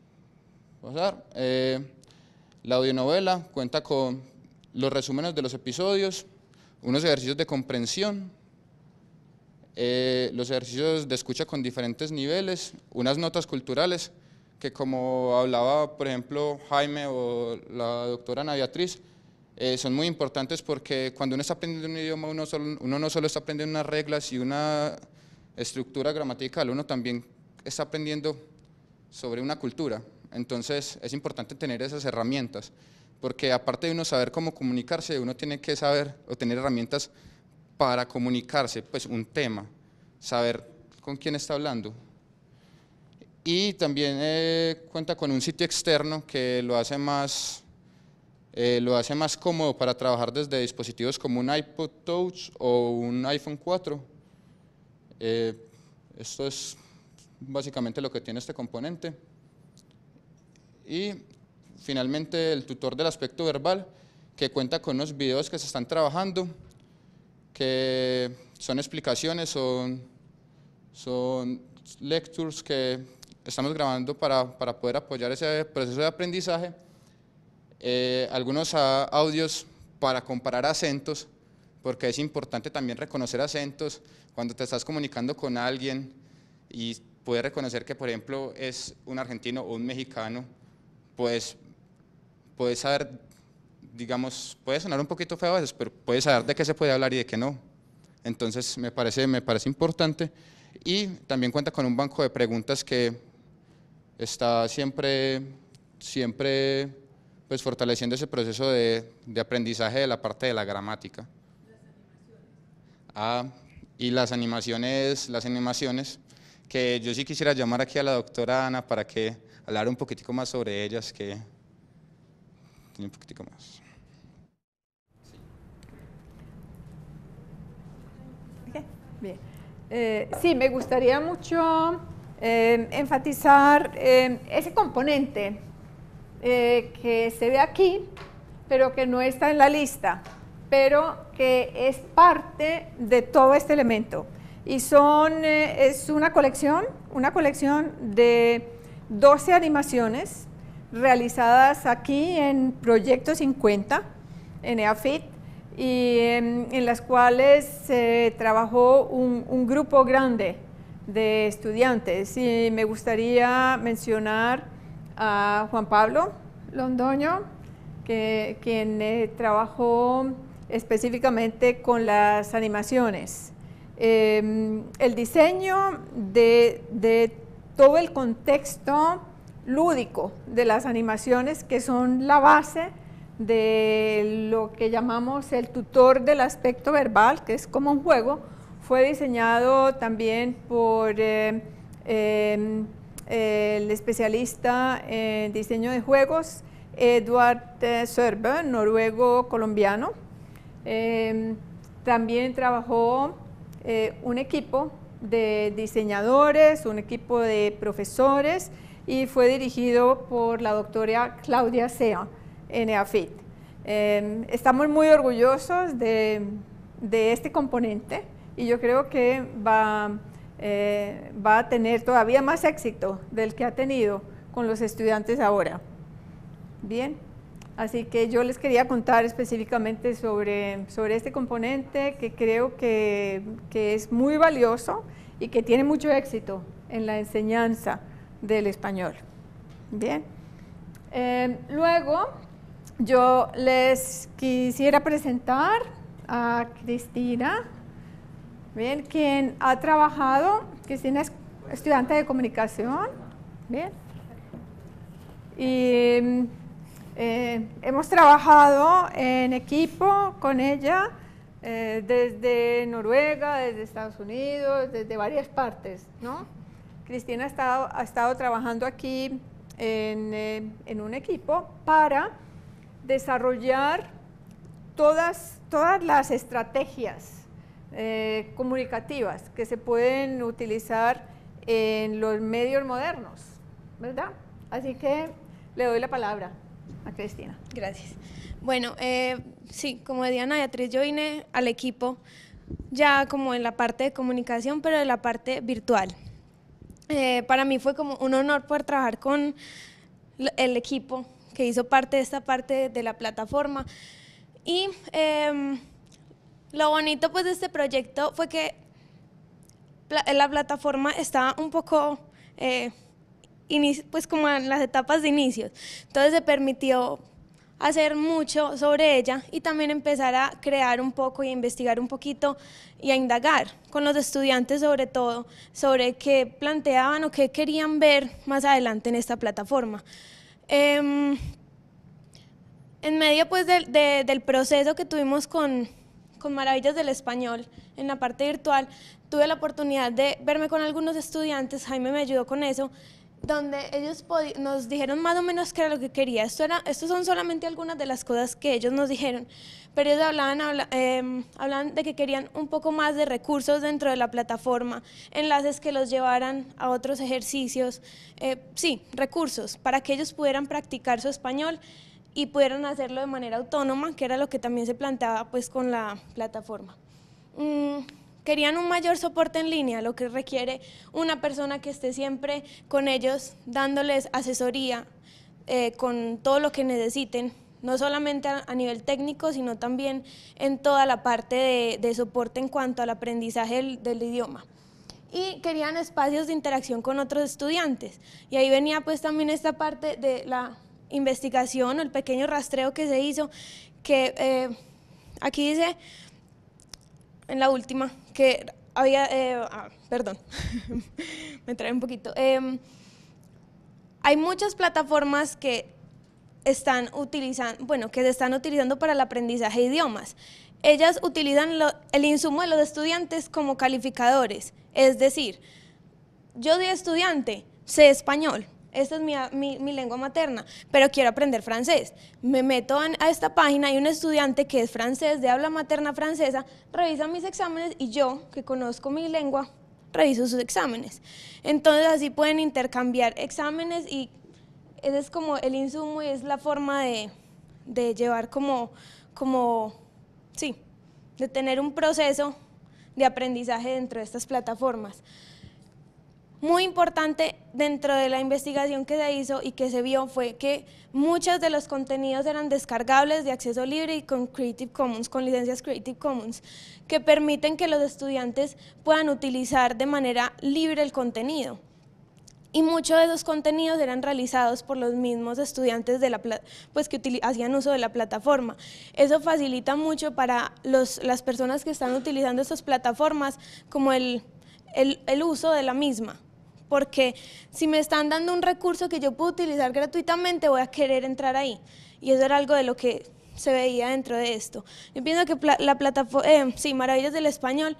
Eh, la audionovela cuenta con los resúmenes de los episodios, unos ejercicios de comprensión, eh, los ejercicios de escucha con diferentes niveles, unas notas culturales que, como hablaba por ejemplo Jaime o la doctora Ana Beatriz, eh, son muy importantes porque cuando uno está aprendiendo un idioma, uno, solo, uno no solo está aprendiendo unas reglas y una estructura gramatical, uno también está aprendiendo sobre una cultura. Entonces es importante tener esas herramientas, porque aparte de uno saber cómo comunicarse, uno tiene que saber o tener herramientas para comunicarse, pues un tema, saber con quién está hablando. Y también eh, cuenta con un sitio externo que lo hace más, eh, lo hace más cómodo para trabajar desde dispositivos como un iPod Touch o un iPhone cuatro. Eh, esto es básicamente lo que tiene este componente. Y finalmente el tutor del aspecto verbal, que cuenta con unos videos que se están trabajando, que son explicaciones, son, son lectures que estamos grabando para, para poder apoyar ese proceso de aprendizaje, eh, algunos audios para comparar acentos, porque es importante también reconocer acentos cuando te estás comunicando con alguien y poder reconocer que, por ejemplo, es un argentino o un mexicano. Pues puedes saber, digamos, puede sonar un poquito feo a veces, pero puedes saber de qué se puede hablar y de qué no. Entonces me parece, me parece importante. Y también cuenta con un banco de preguntas que está siempre, siempre pues, fortaleciendo ese proceso de, de aprendizaje de la parte de la gramática. Ah, y las animaciones, las animaciones, que yo sí quisiera llamar aquí a la doctora Ana para que hablar un poquitico más sobre ellas, que un poquitico más. Sí. Okay. Bien. Eh, sí, me gustaría mucho eh, enfatizar eh, ese componente eh, que se ve aquí, pero que no está en la lista, pero que es parte de todo este elemento. Y son, eh, es una colección, una colección de doce animaciones realizadas aquí en Proyecto cincuenta, en EAFIT, y en, en las cuales se eh, trabajó un, un grupo grande de estudiantes. Y me gustaría mencionar a Juan Pablo Londoño, que, quien eh, trabajó específicamente con las animaciones. Eh, el diseño de, de todo el contexto lúdico de las animaciones, que son la base de lo que llamamos el tutor del aspecto verbal, que es como un juego, fue diseñado también por eh, eh, el especialista en diseño de juegos, Edward Sørbe, noruego-colombiano. Eh, también trabajó eh, un equipo de diseñadores, un equipo de profesores, y fue dirigido por la doctora Claudia Zea en EAFIT. Eh, estamos muy orgullosos de, de este componente y yo creo que va, eh, va a tener todavía más éxito del que ha tenido con los estudiantes ahora. Bien, así que yo les quería contar específicamente sobre, sobre este componente, que creo que, que es muy valioso y que tiene mucho éxito en la enseñanza del español. Bien. Eh, luego yo les quisiera presentar a Cristina, bien, quien ha trabajado, Cristina es estudiante de comunicación, bien, y eh, hemos trabajado en equipo con ella eh, desde Noruega, desde Estados Unidos, desde varias partes, ¿no? Cristina ha estado, ha estado trabajando aquí en, eh, en un equipo para desarrollar todas, todas las estrategias eh, comunicativas que se pueden utilizar en los medios modernos, ¿verdad? Así que le doy la palabra a Cristina. Gracias. Bueno, eh, sí, como Diana Beatriz, yo vine al equipo ya como en la parte de comunicación, pero en la parte virtual. Eh, para mí fue como un honor poder trabajar con el equipo que hizo parte de esta parte de la plataforma. Y eh, lo bonito pues de este proyecto fue que la plataforma estaba un poco eh, pues como en las etapas de inicio, entonces se permitió hacer mucho sobre ella y también empezar a crear un poco y a investigar un poquito y a indagar con los estudiantes sobre todo, sobre qué planteaban o qué querían ver más adelante en esta plataforma. Eh, en medio pues de, de, del proceso que tuvimos con, con Maravillas del Español en la parte virtual, tuve la oportunidad de verme con algunos estudiantes, Jaime me ayudó con eso, donde ellos nos dijeron más o menos qué era lo que quería. Esto era, estos son solamente algunas de las cosas que ellos nos dijeron, pero ellos hablaban, habla, eh, hablaban de que querían un poco más de recursos dentro de la plataforma, enlaces que los llevaran a otros ejercicios, eh, sí, recursos para que ellos pudieran practicar su español y pudieran hacerlo de manera autónoma, que era lo que también se planteaba pues, con la plataforma. Mm. Querían un mayor soporte en línea, lo que requiere una persona que esté siempre con ellos, dándoles asesoría eh, con todo lo que necesiten, no solamente a, a nivel técnico, sino también en toda la parte de, de soporte en cuanto al aprendizaje del, del idioma. Y querían espacios de interacción con otros estudiantes. Y ahí venía pues también esta parte de la investigación, el pequeño rastreo que se hizo, que eh, aquí dice... En la última, que había, eh, ah, perdón, me trae un poquito. Eh, hay muchas plataformas que están utilizando, bueno, que se están utilizando para el aprendizaje de idiomas. Ellas utilizan lo, el insumo de los estudiantes como calificadores, es decir, yo soy estudiante, sé español. Esta es mi, mi, mi lengua materna, pero quiero aprender francés. Me meto en, a esta página y un estudiante que es francés, de habla materna francesa, revisa mis exámenes y yo, que conozco mi lengua, reviso sus exámenes. Entonces así pueden intercambiar exámenes y ese es como el insumo y es la forma de, de llevar como, como, sí, de tener un proceso de aprendizaje dentro de estas plataformas. Muy importante dentro de la investigación que se hizo y que se vio fue que muchos de los contenidos eran descargables de acceso libre y con Creative Commons, con licencias Creative Commons, que permiten que los estudiantes puedan utilizar de manera libre el contenido. Y muchos de esos contenidos eran realizados por los mismos estudiantes de la, pues que hacían uso de la plataforma. Eso facilita mucho para los, las personas que están utilizando estas plataformas como el, el, el uso de la misma. Porque si me están dando un recurso que yo puedo utilizar gratuitamente, voy a querer entrar ahí. Y eso era algo de lo que se veía dentro de esto. Yo pienso que la plataforma, eh, sí, Maravillas del Español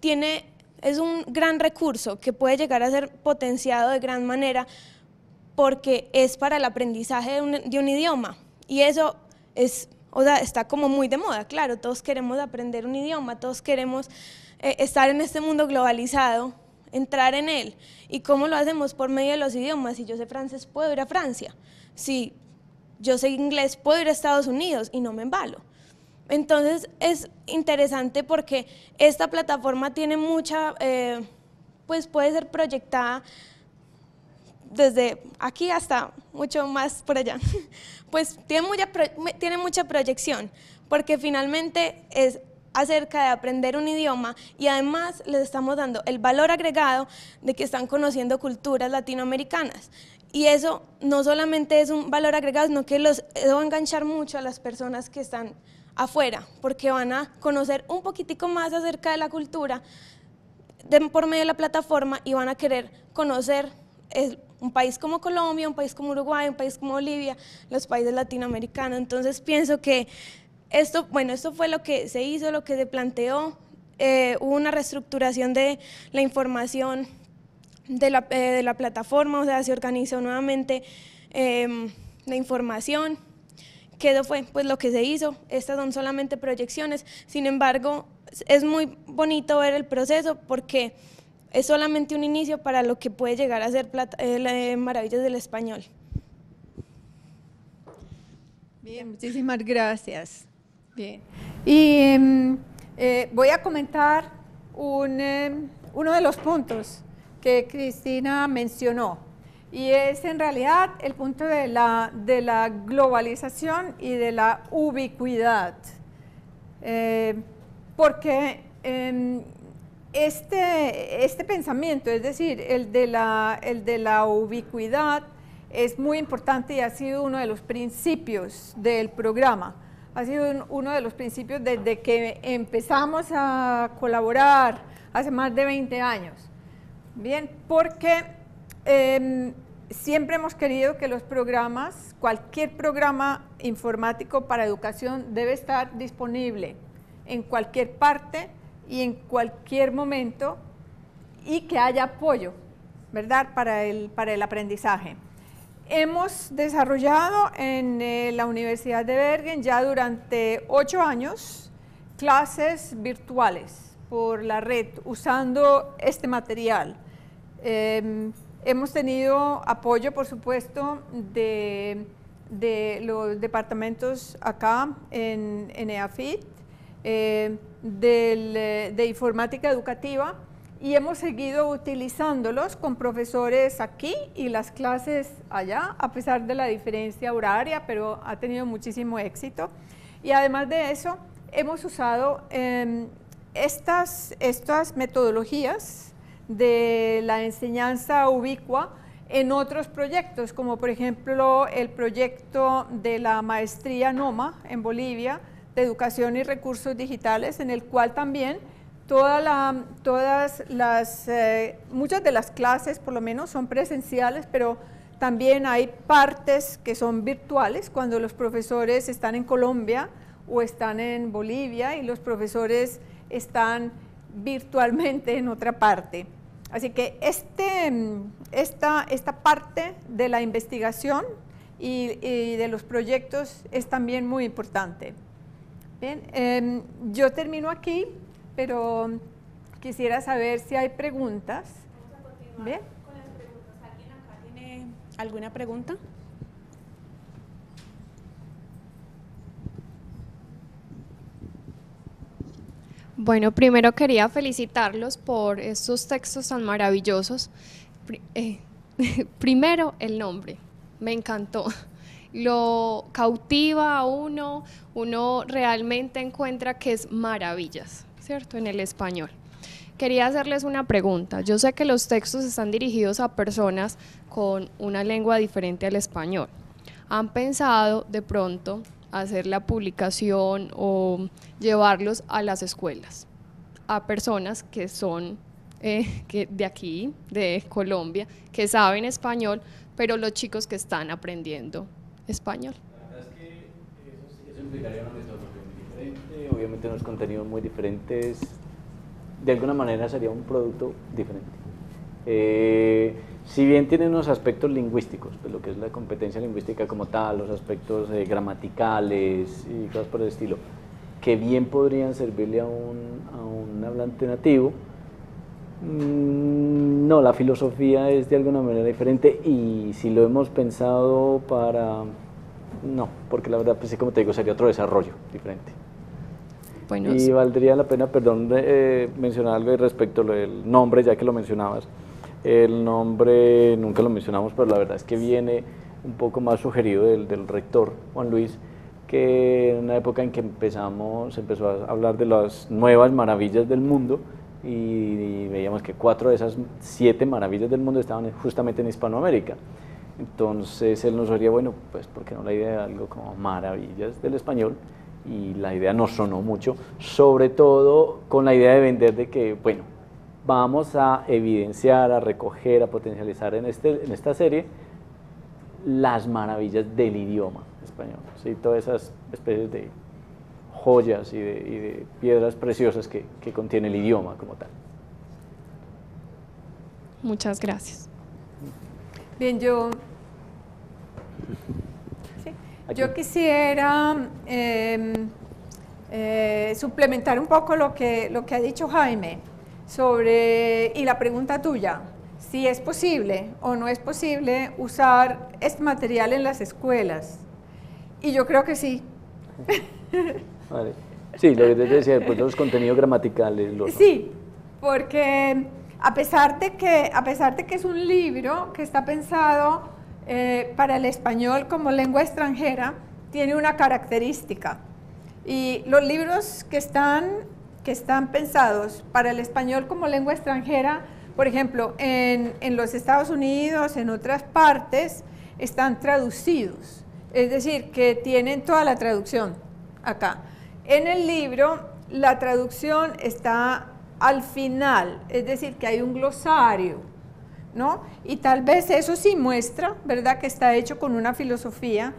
tiene, es un gran recurso que puede llegar a ser potenciado de gran manera porque es para el aprendizaje de un, de un idioma. Y eso es, o sea, está como muy de moda, claro, todos queremos aprender un idioma, todos queremos eh, estar en este mundo globalizado, entrar en él. ¿Y cómo lo hacemos? Por medio de los idiomas. Si yo sé francés, puedo ir a Francia. Si yo sé inglés, puedo ir a Estados Unidos y no me embalo. Entonces es interesante porque esta plataforma tiene mucha, eh, pues puede ser proyectada desde aquí hasta mucho más por allá. Pues tiene mucha, tiene mucha proyección porque finalmente es acerca de aprender un idioma y además les estamos dando el valor agregado de que están conociendo culturas latinoamericanas y eso no solamente es un valor agregado, sino que los, eso va a enganchar mucho a las personas que están afuera porque van a conocer un poquitico más acerca de la cultura de, por medio de la plataforma y van a querer conocer el, un país como Colombia, un país como Uruguay, un país como Bolivia, los países latinoamericanos. Entonces pienso que Esto, bueno, esto fue lo que se hizo, lo que se planteó, eh, hubo una reestructuración de la información de la, eh, de la plataforma, o sea, se organizó nuevamente eh, la información, que eso fue pues, lo que se hizo, estas son solamente proyecciones, sin embargo, es muy bonito ver el proceso porque es solamente un inicio para lo que puede llegar a ser plata, eh, Maravillas del Español. Bien, muchísimas gracias. Bien. Y eh, voy a comentar un, eh, uno de los puntos que Cristina mencionó y es en realidad el punto de la, de la globalización y de la ubicuidad, eh, porque eh, este, este pensamiento, es decir, el de la, el de la ubicuidad, es muy importante y ha sido uno de los principios del programa. Ha sido un, uno de los principios desde que empezamos a colaborar hace más de veinte años. Bien, porque eh, siempre hemos querido que los programas, cualquier programa informático para educación debe estar disponible en cualquier parte y en cualquier momento y que haya apoyo, ¿verdad?, para el, para el aprendizaje. Hemos desarrollado en eh, la Universidad de Bergen ya durante ocho años clases virtuales por la red usando este material. Eh, hemos tenido apoyo, por supuesto, de, de los departamentos acá en, en EAFIT, eh, del, de informática educativa, y hemos seguido utilizándolos con profesores aquí y las clases allá, a pesar de la diferencia horaria, pero ha tenido muchísimo éxito. Y además de eso, hemos usado eh, estas, estas metodologías de la enseñanza ubicua en otros proyectos, como por ejemplo el proyecto de la maestría NOMA en Bolivia, de educación y recursos digitales, en el cual también Toda la, todas las, eh, muchas de las clases por lo menos son presenciales, pero también hay partes que son virtuales cuando los profesores están en Colombia o están en Bolivia y los profesores están virtualmente en otra parte. Así que este, esta, esta parte de la investigación y, y de los proyectos es también muy importante. Bien, eh, yo termino aquí, pero quisiera saber si hay preguntas. Vamos a continuar. ¿Bien? Con las preguntas. ¿Alguien acá tiene alguna pregunta? Bueno, primero quería felicitarlos por estos textos tan maravillosos. Eh, primero, el nombre. Me encantó. Lo cautiva a uno. Uno realmente encuentra que es maravillas, ¿cierto?, en el español. Quería hacerles una pregunta. Yo sé que los textos están dirigidos a personas con una lengua diferente al español. ¿Han pensado de pronto hacer la publicación o llevarlos a las escuelas, a personas que son eh, que de aquí, de Colombia, que saben español, pero los chicos que están aprendiendo español? La verdad es que eso, eso implicaría una obviamente unos contenidos muy diferentes, de alguna manera sería un producto diferente. Eh, si bien tienen unos aspectos lingüísticos, pues lo que es la competencia lingüística como tal, los aspectos eh, gramaticales y cosas por el estilo, que bien podrían servirle a un, a un hablante nativo, mm, no, la filosofía es de alguna manera diferente y si lo hemos pensado para... no, porque la verdad, pues como te digo, sería otro desarrollo diferente. Bueno, y valdría la pena, perdón, eh, mencionar algo respecto al nombre, ya que lo mencionabas. El nombre nunca lo mencionamos, pero la verdad es que viene un poco más sugerido del, del rector Juan Luis, que en una época en que empezamos, se empezó a hablar de las nuevas maravillas del mundo y, y veíamos que cuatro de esas siete maravillas del mundo estaban justamente en Hispanoamérica. Entonces él nos diría, bueno, pues ¿por qué no la idea de algo como maravillas del español? Y la idea nos sonó mucho, sobre todo con la idea de vender de que, bueno, vamos a evidenciar, a recoger, a potencializar en, este, en esta serie las maravillas del idioma español, ¿sí? Todas esas especies de joyas y de, y de piedras preciosas que, que contiene el idioma como tal. Muchas gracias. Bien, yo... Aquí. Yo quisiera eh, eh, suplementar un poco lo que, lo que ha dicho Jaime sobre, y la pregunta tuya, si es posible o no es posible usar este material en las escuelas. Y yo creo que sí. Vale. Sí, lo que te decía, pues los contenidos gramaticales. Los... Sí, porque a pesar de que, a pesar de que es un libro que está pensado... Eh, para el español como lengua extranjera, tiene una característica. Y los libros que están, que están pensados para el español como lengua extranjera, por ejemplo, en, en los Estados Unidos, en otras partes, están traducidos, es decir, que tienen toda la traducción acá. En el libro la traducción está al final, es decir, que hay un glosario, ¿no? Y tal vez eso sí muestra, ¿verdad?, que está hecho con una filosofía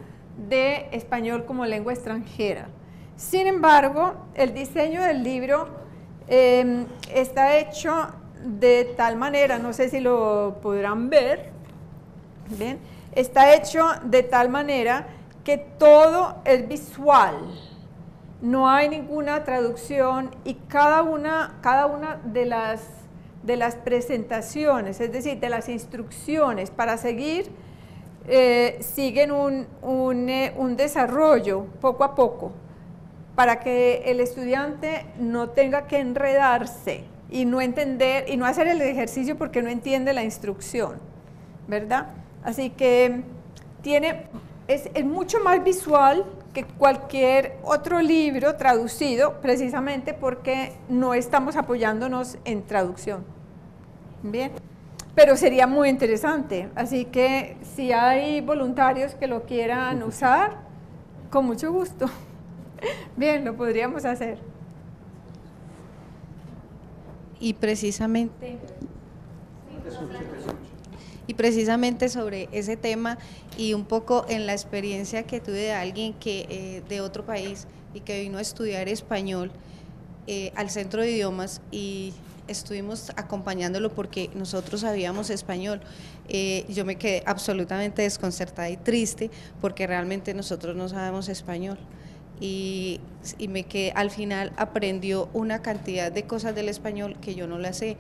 de español como lengua extranjera. Sin embargo, el diseño del libro eh, está hecho de tal manera, no sé si lo podrán ver, ¿bien? Está hecho de tal manera que todo es visual, no hay ninguna traducción, y cada una, cada una de las, de las presentaciones, es decir, de las instrucciones para seguir, eh, siguen un, un, eh, un desarrollo poco a poco, para que el estudiante no tenga que enredarse y no entender, y no hacer el ejercicio porque no entiende la instrucción, ¿verdad? Así que tiene, es, es mucho más visual que cualquier otro libro traducido, precisamente porque no estamos apoyándonos en traducción. Bien, pero sería muy interesante, así que si hay voluntarios que lo quieran usar, con mucho gusto. Bien, lo podríamos hacer. Y precisamente, y precisamente sobre ese tema, y un poco en la experiencia que tuve de alguien que eh, de otro país y que vino a estudiar español eh, al Centro de Idiomas, y estuvimos acompañándolo porque nosotros sabíamos español. Eh, yo me quedé absolutamente desconcertada y triste porque realmente nosotros no sabemos español. Y, y me quedé, al final aprendió una cantidad de cosas del español que yo no las sé,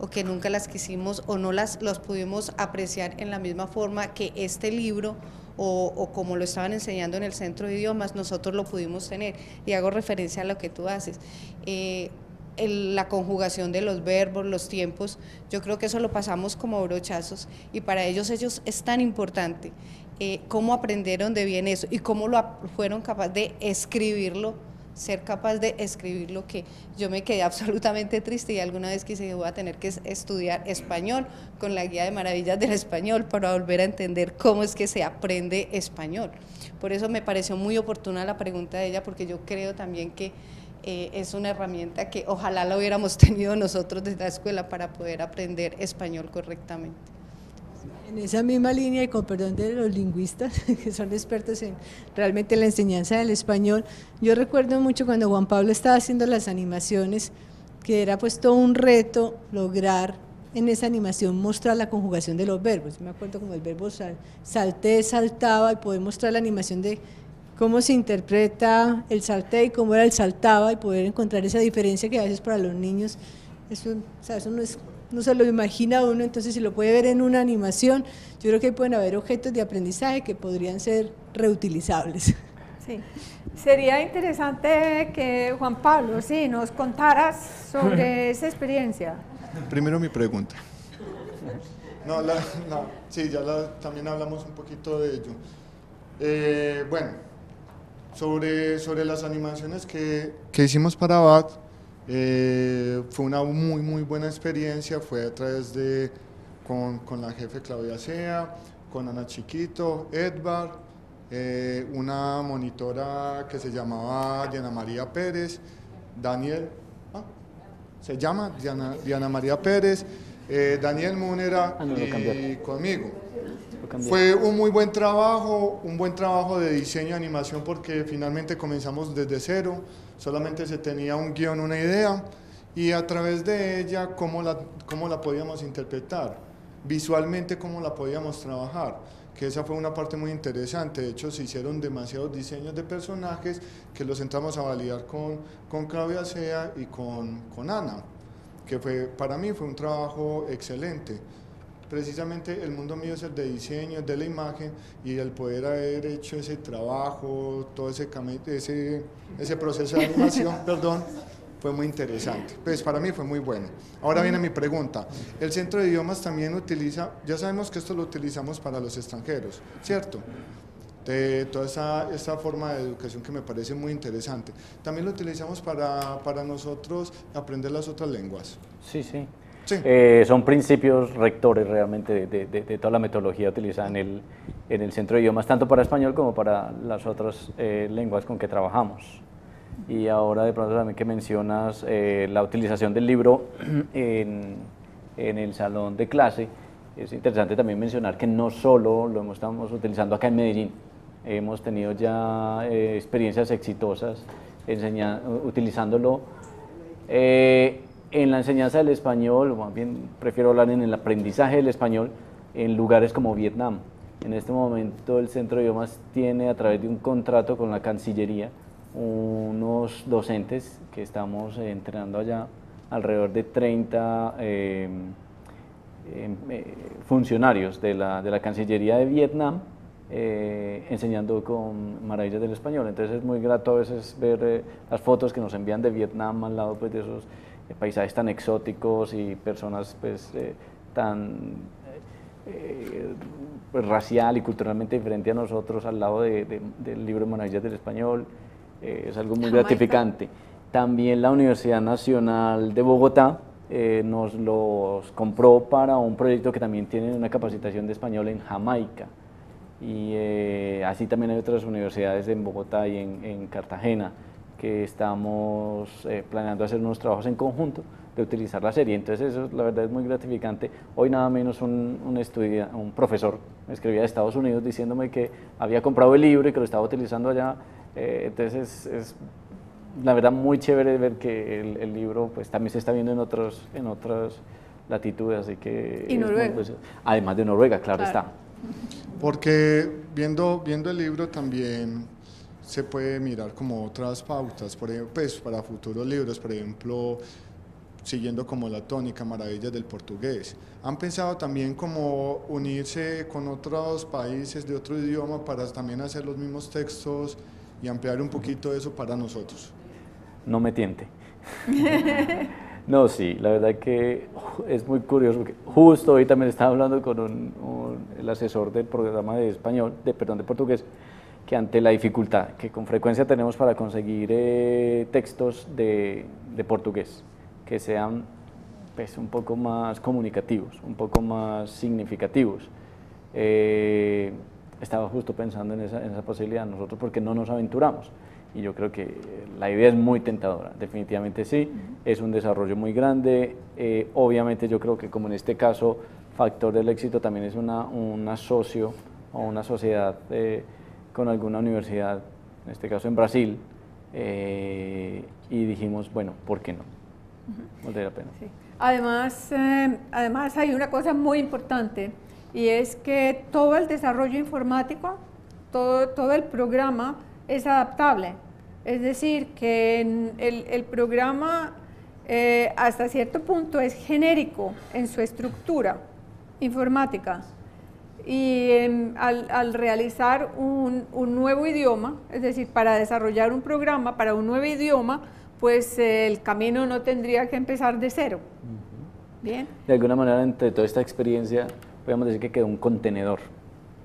o que nunca las quisimos, o no las los pudimos apreciar en la misma forma que este libro, o, o como lo estaban enseñando en el Centro de Idiomas, nosotros lo pudimos tener. Y hago referencia a lo que tú haces. Eh, el, la conjugación de los verbos, los tiempos, yo creo que eso lo pasamos como brochazos, y para ellos, ellos es tan importante. Eh, cómo aprendieron de bien eso y cómo lo fueron capaces de escribirlo, ser capaz de escribirlo, que yo me quedé absolutamente triste, y alguna vez quise, voy a tener que estudiar español con la guía de Maravillas del Español para volver a entender cómo es que se aprende español. Por eso me pareció muy oportuna la pregunta de ella, porque yo creo también que eh, es una herramienta que ojalá la hubiéramos tenido nosotros desde la escuela para poder aprender español correctamente. En esa misma línea, y con perdón de los lingüistas, que son expertos en realmente la enseñanza del español, yo recuerdo mucho cuando Juan Pablo estaba haciendo las animaciones, que era pues todo un reto lograr en esa animación mostrar la conjugación de los verbos. Yo me acuerdo como el verbo sal, salté, saltaba, y poder mostrar la animación de cómo se interpreta el salté y cómo era el saltaba, y poder encontrar esa diferencia que a veces para los niños, eso, o sea, eso no es... no se lo imagina uno, entonces si lo puede ver en una animación, yo creo que pueden haber objetos de aprendizaje que podrían ser reutilizables. Sí, sería interesante que Juan Pablo, sí, nos contaras sobre esa experiencia. Primero mi pregunta. No, la, la, sí, ya la, también hablamos un poquito de ello. Eh, bueno, sobre, sobre las animaciones que, que hicimos para B A D, Eh, fue una muy muy buena experiencia, fue a través de, con, con la jefe Claudia Zea, con Ana Chiquito, Edvard, eh, una monitora que se llamaba Diana María Pérez, Daniel, ¿ah? se llama Diana, Diana María Pérez, eh, Daniel Múnera ah, no, y conmigo. Fue un muy buen trabajo, un buen trabajo de diseño y animación, porque finalmente comenzamos desde cero, solamente se tenía un guión, una idea, y a través de ella cómo la, cómo la podíamos interpretar, visualmente cómo la podíamos trabajar, que esa fue una parte muy interesante. De hecho se hicieron demasiados diseños de personajes que los entramos a validar con, con Claudia Zea y con, con Ana, que fue, para mí fue un trabajo excelente. Precisamente el mundo mío es el de diseño, de la imagen, y el poder haber hecho ese trabajo, todo ese, ese, ese proceso de animación, perdón, fue muy interesante. Pues para mí fue muy bueno. Ahora viene mi pregunta. El Centro de Idiomas también utiliza, ya sabemos que esto lo utilizamos para los extranjeros, ¿cierto? De toda esa, esa forma de educación que me parece muy interesante. También lo utilizamos para, para nosotros aprender las otras lenguas. Sí, sí. Sí. Eh, son principios rectores realmente de, de, de toda la metodología utilizada en el, en el Centro de Idiomas, tanto para español como para las otras eh, lenguas con que trabajamos. Y ahora de pronto también que mencionas eh, la utilización del libro en, en el salón de clase, es interesante también mencionar que no solo lo estamos utilizando acá en Medellín, hemos tenido ya eh, experiencias exitosas enseña, utilizándolo eh, en la enseñanza del español, o más bien prefiero hablar en el aprendizaje del español, en lugares como Vietnam. En este momento el Centro de Idiomas tiene, a través de un contrato con la Cancillería, unos docentes que estamos entrenando allá, alrededor de treinta eh, eh, funcionarios de la, de la Cancillería de Vietnam, eh, enseñando con Maravillas del Español. Entonces es muy grato a veces ver eh, las fotos que nos envían de Vietnam, al lado pues, de esos eh, paisajes tan exóticos y personas pues, eh, tan... Eh, pues, racial y culturalmente diferente a nosotros, al lado de, de, del libro Maravillas del Español. Eh, es algo muy gratificante. También la Universidad Nacional de Bogotá eh, nos los compró para un proyecto que también tiene una capacitación de español en Jamaica, y eh, así también hay otras universidades en Bogotá y en, en Cartagena que estamos eh, planeando hacer unos trabajos en conjunto de utilizar la serie. Entonces eso la verdad es muy gratificante. Hoy nada menos un, un, estudia, un profesor me escribía de Estados Unidos diciéndome que había comprado el libro y que lo estaba utilizando allá. Entonces es, es la verdad muy chévere ver que el, el libro pues también se está viendo en otros en otras latitudes, así que y Noruega, muy, además de Noruega, claro, claro está, porque viendo viendo el libro también se puede mirar como otras pautas, por ejemplo, pues, para futuros libros, por ejemplo, siguiendo como la tónica Maravillas del Portugués. ¿Han pensado también como unirse con otros países de otro idioma para también hacer los mismos textos y ampliar un poquito eso para nosotros? No me tiente. No, sí, la verdad que es muy curioso, porque justo hoy también estaba hablando con un, un, el asesor del programa de español, de, perdón, de portugués, que ante la dificultad que con frecuencia tenemos para conseguir eh, textos de, de portugués, que sean pues, un poco más comunicativos, un poco más significativos. Eh, estaba justo pensando en esa, en esa posibilidad, nosotros porque no nos aventuramos, y yo creo que la idea es muy tentadora, definitivamente sí, uh-huh. Es un desarrollo muy grande, eh, obviamente yo creo que como en este caso, factor del éxito también es una, un socio o una sociedad eh, con alguna universidad, en este caso en Brasil, eh, y dijimos, bueno, ¿por qué no? Vale la pena. Sí. Además, eh, además hay una cosa muy importante, y es que todo el desarrollo informático, todo, todo el programa es adaptable, es decir, que el, el programa eh, hasta cierto punto es genérico en su estructura informática, y eh, al, al realizar un, un nuevo idioma, es decir, para desarrollar un programa para un nuevo idioma, pues eh, el camino no tendría que empezar de cero. Uh-huh. Bien. De alguna manera, entre toda esta experiencia, podemos decir que quedó un contenedor.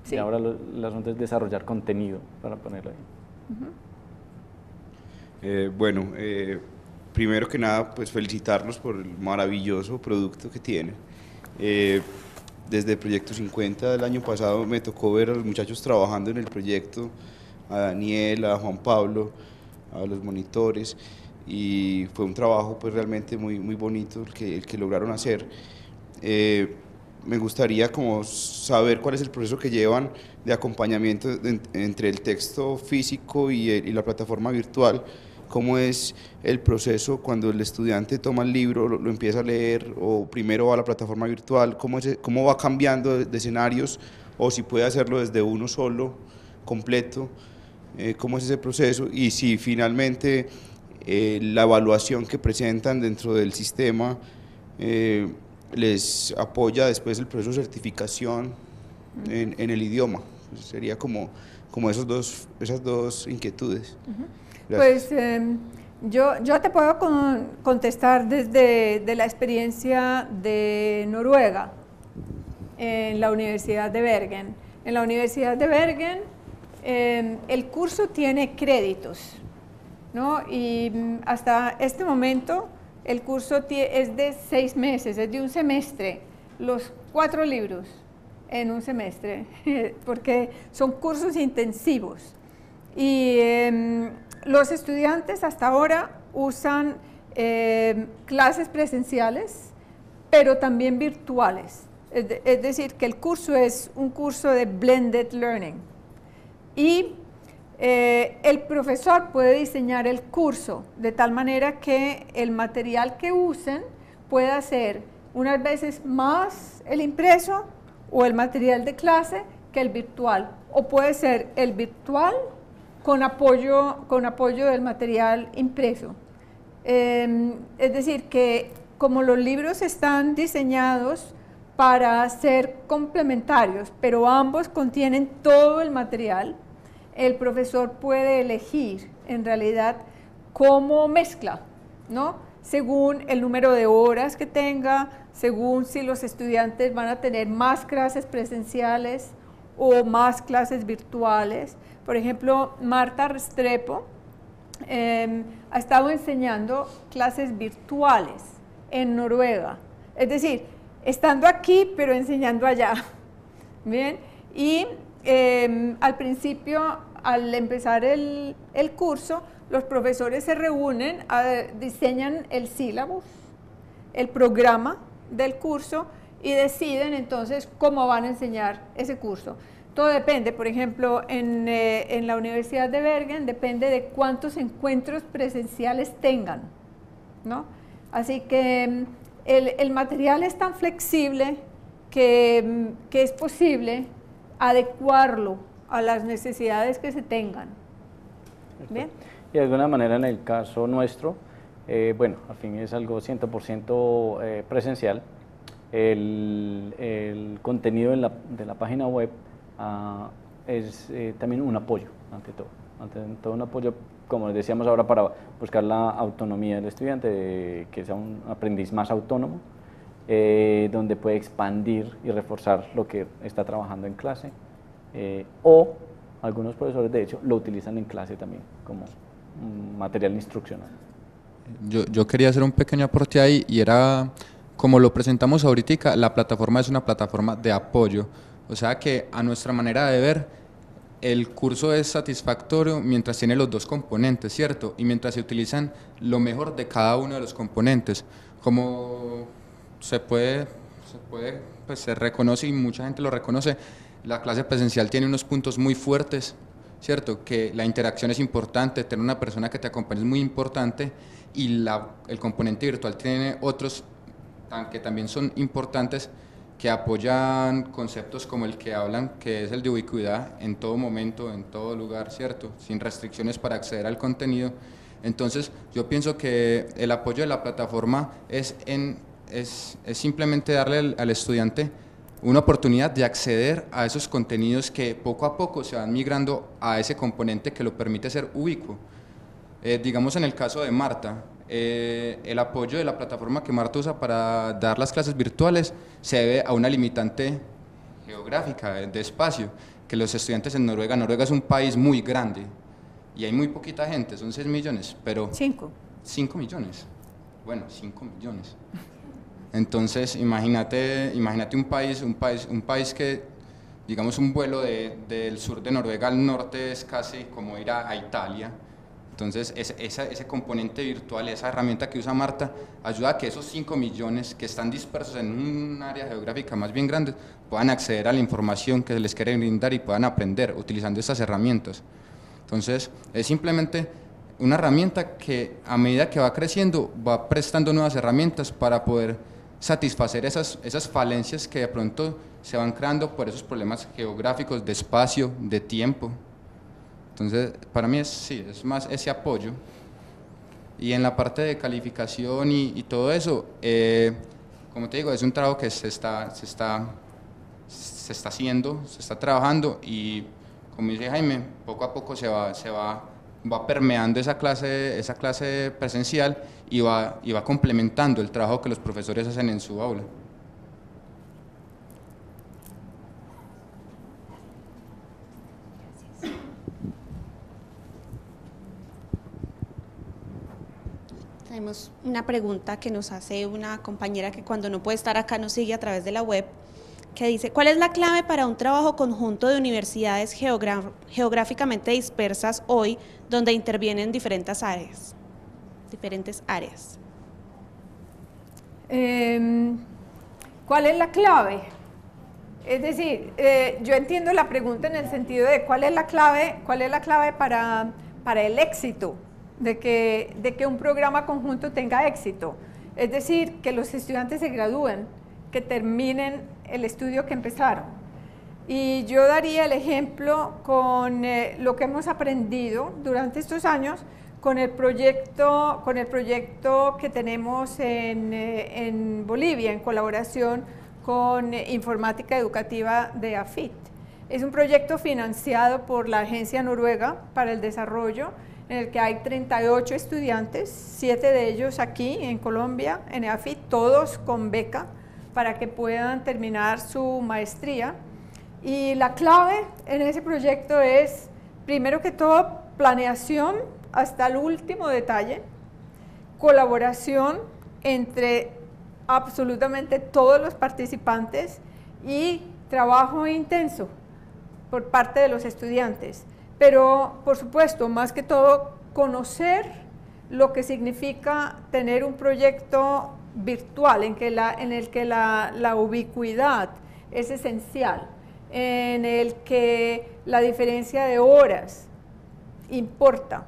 Sí. Y ahora lo, el asunto es desarrollar contenido, para ponerlo ahí. Uh-huh. eh, bueno, eh, primero que nada, pues felicitarlos por el maravilloso producto que tienen. Eh, desde el Proyecto cincuenta del año pasado me tocó ver a los muchachos trabajando en el proyecto, a Daniel, a Juan Pablo, a los monitores, y fue un trabajo pues realmente muy, muy bonito el que, el que lograron hacer. Eh, me gustaría como saber cuál es el proceso que llevan de acompañamiento de, entre el texto físico y, el, y la plataforma virtual, cómo es el proceso cuando el estudiante toma el libro, lo, lo empieza a leer, o primero va a la plataforma virtual, cómo, es, cómo va cambiando de, de escenarios, o si puede hacerlo desde uno solo, completo, eh, cómo es ese proceso, y si finalmente Eh, la evaluación que presentan dentro del sistema eh, les apoya después el proceso de certificación en, en el idioma. Entonces sería como, como esos dos, esas dos inquietudes. Gracias. Pues eh, yo, yo te puedo con, contestar desde de la experiencia de Noruega en la Universidad de Bergen. En la Universidad de Bergen eh, el curso tiene créditos, ¿no? Y hasta este momento El curso es de seis meses, es de un semestre, los cuatro libros en un semestre, porque son cursos intensivos. Y eh, los estudiantes hasta ahora usan eh, clases presenciales, pero también virtuales. Es, de, es decir, que el curso es un curso de blended learning. Y eh, el profesor puede diseñar el curso de tal manera que el material que usen pueda ser unas veces más el impreso o el material de clase que el virtual, o puede ser el virtual con apoyo, con apoyo del material impreso. Eh, es decir, que como los libros están diseñados para ser complementarios, pero ambos contienen todo el material, el profesor puede elegir en realidad cómo mezcla, ¿no? Según el número de horas que tenga, según si los estudiantes van a tener más clases presenciales o más clases virtuales. Por ejemplo, Marta Restrepo eh, ha estado enseñando clases virtuales en Noruega, es decir, estando aquí pero enseñando allá. Bien, y eh, al principio, al empezar el, el curso, los profesores se reúnen, a, diseñan el sílabus, el programa del curso, y deciden entonces cómo van a enseñar ese curso. Todo depende, por ejemplo, en, eh, en la Universidad de Bergen depende de cuántos encuentros presenciales tengan, ¿no? Así que el, el material es tan flexible que, que es posible adecuarlo a las necesidades que se tengan. ¿Bien? Y de alguna manera en el caso nuestro, eh, bueno, al fin es algo cien por ciento eh, presencial. El, el contenido de la, de la página web Uh, es eh, también un apoyo, ante todo, ante todo un apoyo, como les decíamos ahora, para buscar la autonomía del estudiante, de que sea un aprendiz más autónomo, eh, donde puede expandir y reforzar lo que está trabajando en clase, eh, o algunos profesores de hecho lo utilizan en clase también como material instruccional. Yo, yo quería hacer un pequeño aporte ahí, y era, como lo presentamos ahorita, la plataforma es una plataforma de apoyo. O sea que, a nuestra manera de ver, el curso es satisfactorio mientras tiene los dos componentes, ¿cierto? Y mientras se utilizan lo mejor de cada uno de los componentes. Como se puede, se puede, pues se reconoce, y mucha gente lo reconoce, la clase presencial tiene unos puntos muy fuertes, ¿cierto? Que la interacción es importante, tener una persona que te acompañe es muy importante, y la, el componente virtual tiene otros que también son importantes, que apoyan conceptos como el que hablan, que es el de ubicuidad en todo momento, en todo lugar, ¿cierto? Sin restricciones para acceder al contenido. Entonces, yo pienso que el apoyo de la plataforma es, en, es, es simplemente darle al, al estudiante una oportunidad de acceder a esos contenidos que poco a poco se van migrando a ese componente que lo permite ser ubicuo. Eh, digamos en el caso de Marta, Eh, el apoyo de la plataforma que Marta usa para dar las clases virtuales se debe a una limitante geográfica, de espacio, que los estudiantes en Noruega, Noruega es un país muy grande y hay muy poquita gente, son seis millones, pero… Cinco. Cinco millones, bueno, cinco millones. Entonces, imagínate, imagínate un país, un país, un país que, digamos, un vuelo de, del sur de Noruega al norte es casi como ir a, a Italia. Entonces, ese, ese, ese componente virtual, esa herramienta que usa Marta, ayuda a que esos cinco millones que están dispersos en un área geográfica más bien grande puedan acceder a la información que se les quiere brindar y puedan aprender utilizando estas herramientas. Entonces, es simplemente una herramienta que a medida que va creciendo va prestando nuevas herramientas para poder satisfacer esas, esas falencias que de pronto se van creando por esos problemas geográficos, de espacio, de tiempo. Entonces, para mí es, sí, es más ese apoyo. Y en la parte de calificación y, y todo eso, eh, como te digo, es un trabajo que se está, se, está, se está haciendo, se está trabajando, y como dice Jaime, poco a poco se va, se va, va permeando esa clase, esa clase presencial, y va, y va complementando el trabajo que los profesores hacen en su aula. tenemos una pregunta que nos hace una compañera que cuando no puede estar acá nos sigue a través de la web, que dice, ¿cuál es la clave para un trabajo conjunto de universidades geográficamente dispersas hoy, donde intervienen diferentes áreas? Diferentes áreas. Eh, ¿Cuál es la clave? Es decir, eh, yo entiendo la pregunta en el sentido de cuál es la clave, cuál es la clave para, para el éxito, de que, de que un programa conjunto tenga éxito. Es decir, que los estudiantes se gradúen, que terminen el estudio que empezaron. Y yo daría el ejemplo con eh, lo que hemos aprendido durante estos años con el proyecto, con el proyecto que tenemos en, eh, en Bolivia, en colaboración con eh, Informática Educativa de EAFIT. Es un proyecto financiado por la Agencia Noruega para el Desarrollo, en el que hay treinta y ocho estudiantes, siete de ellos aquí en Colombia, en EAFIT, todos con beca, para que puedan terminar su maestría. Y la clave en ese proyecto es, primero que todo, planeación hasta el último detalle, colaboración entre absolutamente todos los participantes y trabajo intenso por parte de los estudiantes. Pero, por supuesto, más que todo, conocer lo que significa tener un proyecto virtual, en, que la, en el que la, la ubicuidad es esencial, en el que la diferencia de horas importa,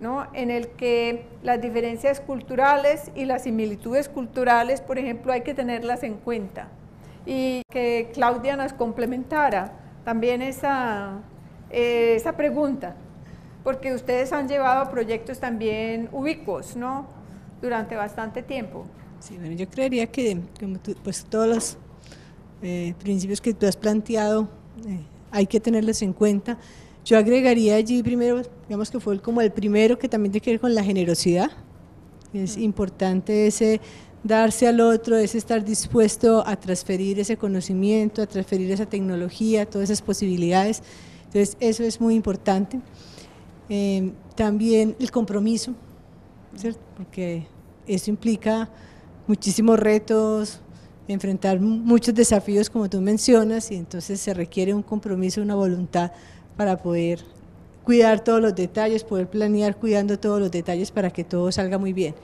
¿no? En el que las diferencias culturales y las similitudes culturales, por ejemplo, hay que tenerlas en cuenta. Y que Claudia nos complementara también esa, eh, esa pregunta, porque ustedes han llevado proyectos también ubicuos, ¿no?, durante bastante tiempo. Sí, bueno, yo creería que como tú, pues, todos los eh, principios que tú has planteado eh, hay que tenerlos en cuenta. Yo agregaría allí primero, digamos que fue como el primero, que también tiene que ver con la generosidad. Es uh-huh. importante ese darse al otro, ese estar dispuesto a transferir ese conocimiento, a transferir esa tecnología, todas esas posibilidades. Entonces, eso es muy importante. Eh, también el compromiso, ¿cierto? Porque eso implica muchísimos retos, enfrentar muchos desafíos como tú mencionas, y entonces se requiere un compromiso, una voluntad para poder cuidar todos los detalles, poder planear cuidando todos los detalles para que todo salga muy bien.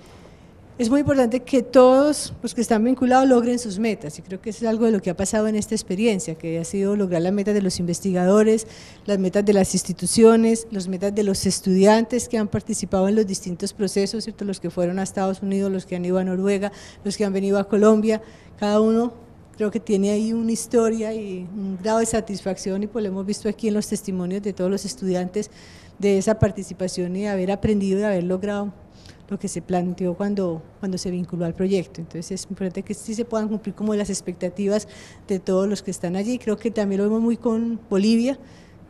Es muy importante que todos los que están vinculados logren sus metas, y creo que eso es algo de lo que ha pasado en esta experiencia, que ha sido lograr las metas de los investigadores, las metas de las instituciones, las metas de los estudiantes que han participado en los distintos procesos, ¿cierto? Los que fueron a Estados Unidos, los que han ido a Noruega, los que han venido a Colombia, cada uno creo que tiene ahí una historia y un grado de satisfacción, y pues lo hemos visto aquí en los testimonios de todos los estudiantes de esa participación y de haber aprendido y de haber logrado lo que se planteó cuando, cuando se vinculó al proyecto. Entonces es importante que sí se puedan cumplir como las expectativas de todos los que están allí. Creo que también lo vemos muy con Bolivia,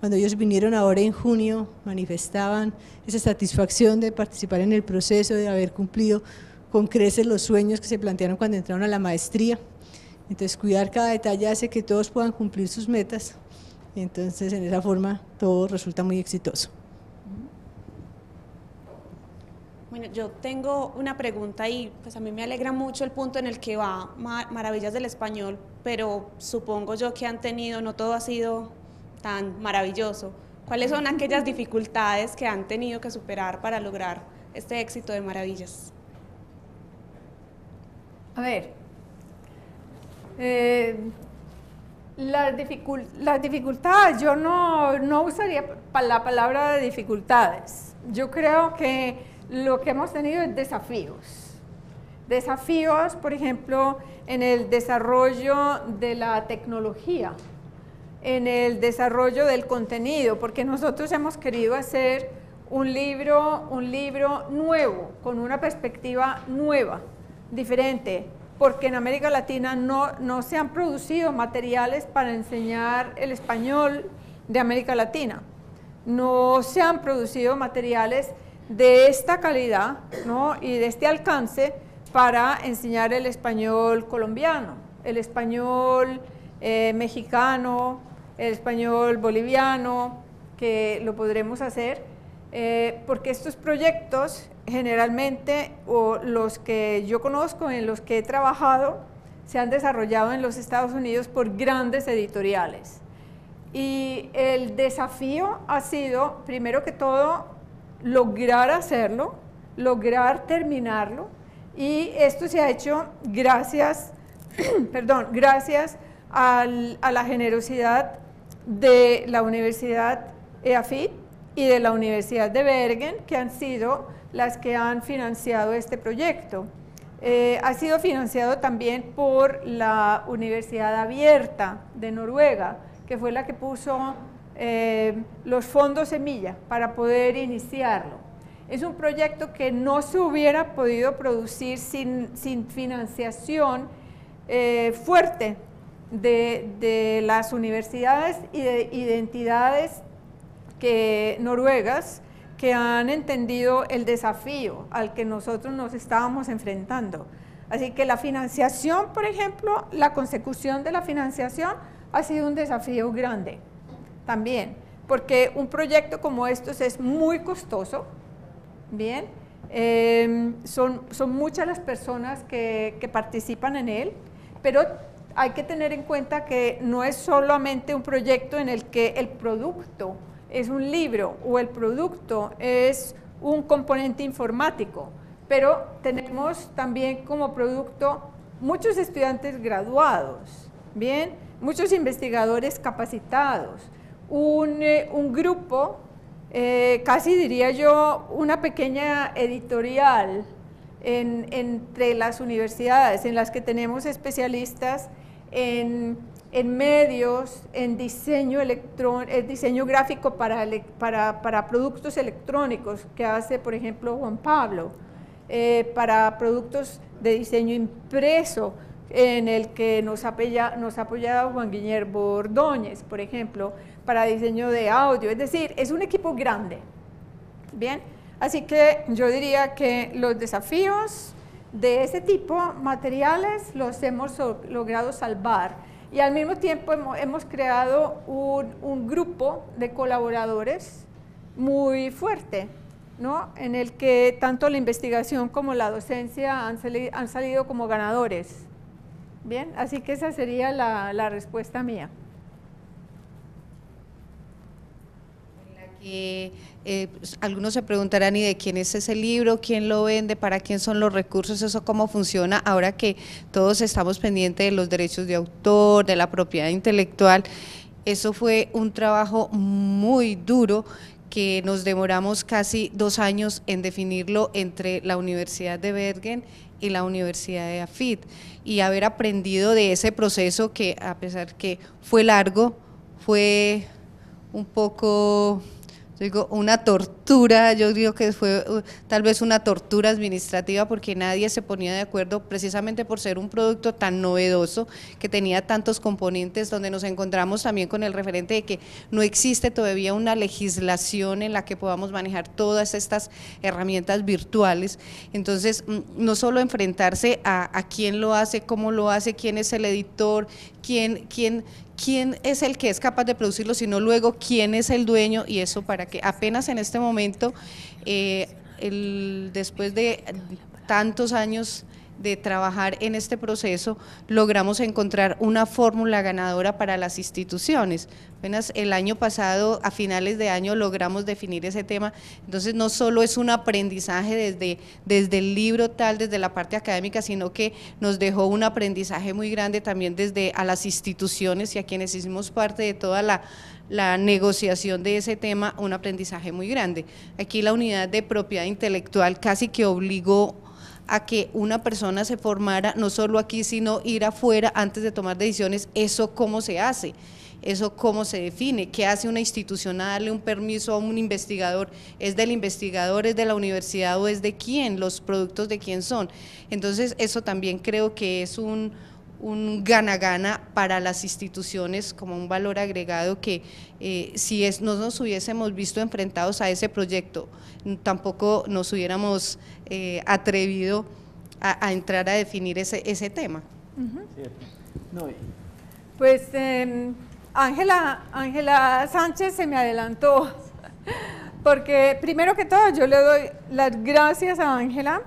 cuando ellos vinieron ahora en junio, manifestaban esa satisfacción de participar en el proceso, de haber cumplido con creces los sueños que se plantearon cuando entraron a la maestría. Entonces cuidar cada detalle hace que todos puedan cumplir sus metas, y entonces en esa forma todo resulta muy exitoso. Bueno, yo tengo una pregunta y pues a mí me alegra mucho el punto en el que va Maravillas del Español, pero supongo yo que han tenido, no todo ha sido tan maravilloso. ¿Cuáles son aquellas dificultades que han tenido que superar para lograr este éxito de Maravillas? A ver, eh, las dificult las dificultades, yo no, no usaría pa la palabra de dificultades. Yo creo que lo que hemos tenido es desafíos. Desafíos, por ejemplo, en el desarrollo de la tecnología, en el desarrollo del contenido, porque nosotros hemos querido hacer un libro, un libro nuevo, con una perspectiva nueva, diferente, porque en América Latina no, no se han producido materiales para enseñar el español de América Latina. No se han producido materiales de esta calidad, ¿no?, y de este alcance para enseñar el español colombiano, el español eh, mexicano, el español boliviano, que lo podremos hacer, eh, porque estos proyectos generalmente, o los que yo conozco, en los que he trabajado, se han desarrollado en los Estados Unidos por grandes editoriales. Y el desafío ha sido, primero que todo, lograr hacerlo, lograr terminarlo, y esto se ha hecho gracias, perdón, gracias al, a la generosidad de la Universidad EAFIT y de la Universidad de Bergen, que han sido las que han financiado este proyecto. Eh, ha sido financiado también por la Universidad Abierta de Noruega, que fue la que puso eh, los fondos semilla para poder iniciarlo. Es un proyecto que no se hubiera podido producir sin, sin financiación eh, fuerte de, de las universidades y de, y de entidades que, noruegas, que han entendido el desafío al que nosotros nos estábamos enfrentando. Así que la financiación, por ejemplo, la consecución de la financiación ha sido un desafío grande también, porque un proyecto como estos es muy costoso, bien, eh, son, son muchas las personas que, que participan en él, pero hay que tener en cuenta que no es solamente un proyecto en el que el producto es un libro o el producto es un componente informático, pero tenemos también como producto muchos estudiantes graduados, bien, muchos investigadores capacitados, un, eh, un grupo, eh, casi diría yo, una pequeña editorial en, entre las universidades en las que tenemos especialistas en, en medios, en diseño, electrón, eh, diseño gráfico para, para, para productos electrónicos que hace, por ejemplo, Juan Pablo, eh, para productos de diseño impreso, en el que nos ha nos apoyado Juan Guillermo Ordóñez, por ejemplo, para diseño de audio. Es decir, es un equipo grande, ¿bien? Así que yo diría que los desafíos de ese tipo, materiales, los hemos so logrado salvar, y al mismo tiempo hemos, hemos creado un, un grupo de colaboradores muy fuerte, ¿no? En el que tanto la investigación como la docencia han, sali han salido como ganadores. Bien, así que esa sería la, la respuesta mía. La que, eh, pues, algunos se preguntarán, ¿y de quién es ese libro? ¿Quién lo vende? ¿Para quién son los recursos? ¿Eso cómo funciona? Ahora que todos estamos pendientes de los derechos de autor, de la propiedad intelectual, eso fue un trabajo muy duro, que nos demoramos casi dos años en definirlo entre la Universidad de Bergen y la Universidad de EAFIT, y haber aprendido de ese proceso que, a pesar que fue largo, fue un poco, yo digo, una tortura, yo digo que fue tal vez una tortura administrativa, porque nadie se ponía de acuerdo, precisamente por ser un producto tan novedoso, que tenía tantos componentes, donde nos encontramos también con el referente de que no existe todavía una legislación en la que podamos manejar todas estas herramientas virtuales. Entonces, no solo enfrentarse a, a quién lo hace, cómo lo hace, quién es el editor, quién, quién, quién es el que es capaz de producirlo, sino luego quién es el dueño, y eso para que apenas en este momento, eh, el, después de tantos años de trabajar en este proceso, logramos encontrar una fórmula ganadora para las instituciones. Apenas el año pasado, a finales de año, logramos definir ese tema. Entonces, no solo es un aprendizaje desde, desde el libro tal, desde la parte académica, sino que nos dejó un aprendizaje muy grande también desde a las instituciones y a quienes hicimos parte de toda la, la negociación de ese tema, un aprendizaje muy grande. Aquí la unidad de propiedad intelectual casi que obligó a que una persona se formara, no solo aquí, sino ir afuera antes de tomar decisiones. ¿Eso cómo se hace? ¿Eso cómo se define? ¿Qué hace una institución a darle un permiso a un investigador? ¿Es del investigador, es de la universidad o es de quién? ¿Los productos de quién son? Entonces, eso también creo que es un un gana-gana para las instituciones, como un valor agregado que eh, si es, no nos hubiésemos visto enfrentados a ese proyecto, tampoco nos hubiéramos eh, atrevido a, a entrar a definir ese, ese tema. Uh-huh. No, y... Pues Ángela eh, Ángela Sánchez se me adelantó, porque primero que todo yo le doy las gracias a Ángela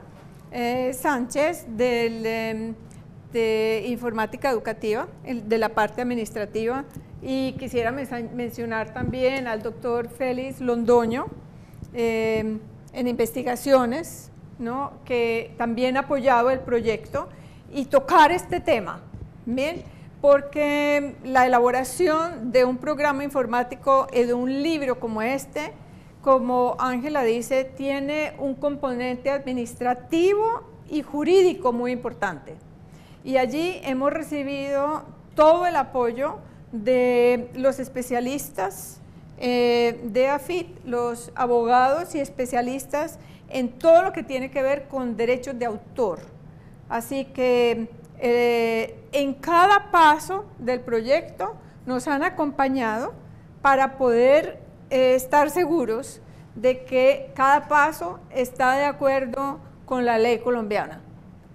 eh, Sánchez del, eh, de Informática Educativa, el, de la parte administrativa, y quisiera men mencionar también al doctor Félix Londoño eh, en investigaciones, ¿no?, que también ha apoyado el proyecto, y tocar este tema, ¿bien?, porque la elaboración de un programa informático y de un libro como este, como Ángela dice, tiene un componente administrativo y jurídico muy importante. Y allí hemos recibido todo el apoyo de los especialistas eh, de EAFIT, los abogados y especialistas en todo lo que tiene que ver con derechos de autor. Así que eh, en cada paso del proyecto nos han acompañado para poder Eh, estar seguros de que cada paso está de acuerdo con la ley colombiana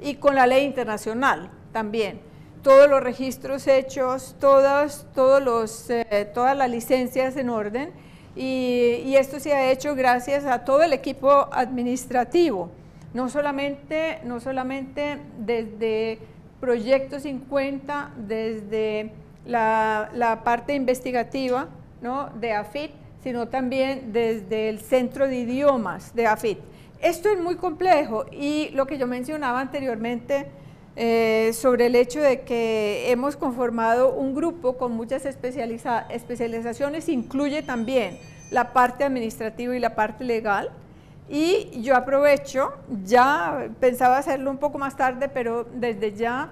y con la ley internacional también. Todos los registros hechos, todas, todos los, eh, todas las licencias en orden, y, y esto se ha hecho gracias a todo el equipo administrativo, no solamente, no solamente desde Proyecto cincuenta, desde la, la parte investigativa, ¿no?, de EAFIT, sino también desde el Centro de Idiomas de EAFIT. Esto es muy complejo, y lo que yo mencionaba anteriormente eh, sobre el hecho de que hemos conformado un grupo con muchas especializa especializaciones, incluye también la parte administrativa y la parte legal, y yo aprovecho, ya pensaba hacerlo un poco más tarde, pero desde ya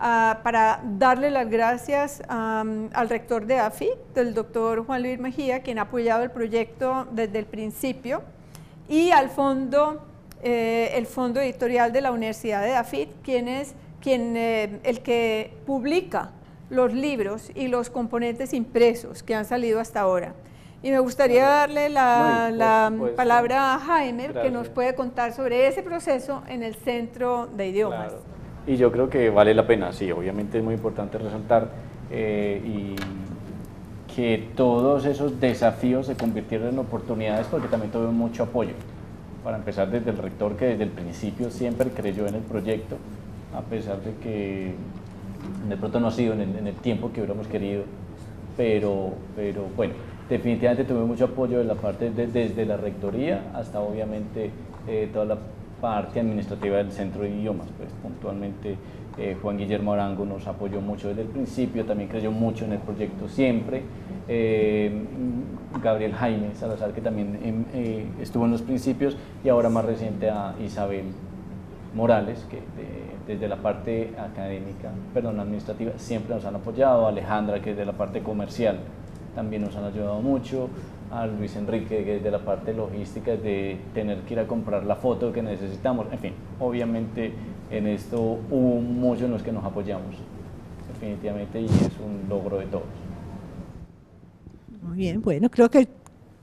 uh, para darle las gracias um, al rector de EAFIT, el doctor Juan Luis Mejía, quien ha apoyado el proyecto desde el principio, y al fondo, eh, el fondo editorial de la Universidad de EAFIT, quien es quien, eh, el que publica los libros y los componentes impresos que han salido hasta ahora. Y me gustaría darle la, no, la pues, palabra a Jaime, gracias, que nos puede contar sobre ese proceso en el Centro de Idiomas. Claro. Y yo creo que vale la pena, sí, obviamente es muy importante resaltar eh, y que todos esos desafíos se convirtieron en oportunidades, porque también tuve mucho apoyo, para empezar desde el rector, que desde el principio siempre creyó en el proyecto, a pesar de que de pronto no ha sido en el, en el tiempo que hubiéramos querido, pero, pero bueno, definitivamente tuve mucho apoyo de la parte de, desde la rectoría hasta obviamente eh, toda la parte administrativa del Centro de Idiomas. Pues puntualmente eh, Juan Guillermo Arango nos apoyó mucho desde el principio, también creyó mucho en el proyecto siempre. Eh, Gabriel Jaime Salazar, que también eh, estuvo en los principios, y ahora más reciente a Isabel Morales, que de, desde la parte académica, perdón, administrativa, siempre nos han apoyado. Alejandra, que desde la parte comercial también nos han ayudado mucho. A Luis Enrique, que desde la parte logística, de tener que ir a comprar la foto que necesitamos. En fin, obviamente en esto hubo muchos en los que nos apoyamos, definitivamente, y es un logro de todos. Muy bien, bueno, creo que el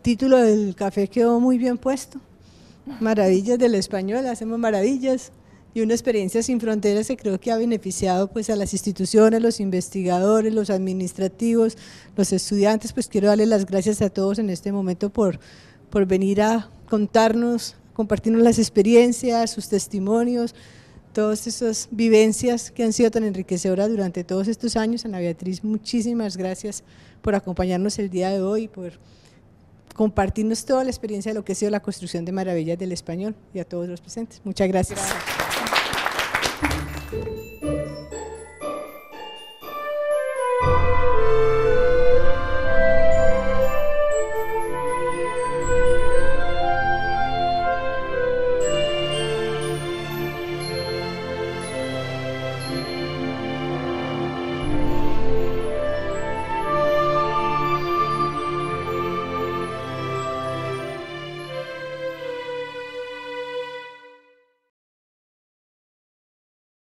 título del café quedó muy bien puesto. Maravillas del Español, hacemos maravillas, y una experiencia sin fronteras que creo que ha beneficiado pues a las instituciones, los investigadores, los administrativos, los estudiantes. Pues quiero darle las gracias a todos en este momento por, por venir a contarnos, compartirnos las experiencias, sus testimonios, todas esas vivencias que han sido tan enriquecedoras durante todos estos años. Ana Beatriz, muchísimas gracias por acompañarnos el día de hoy, por compartirnos toda la experiencia de lo que ha sido la construcción de Maravillas del Español, y a todos los presentes. Muchas gracias. Gracias. Thank you.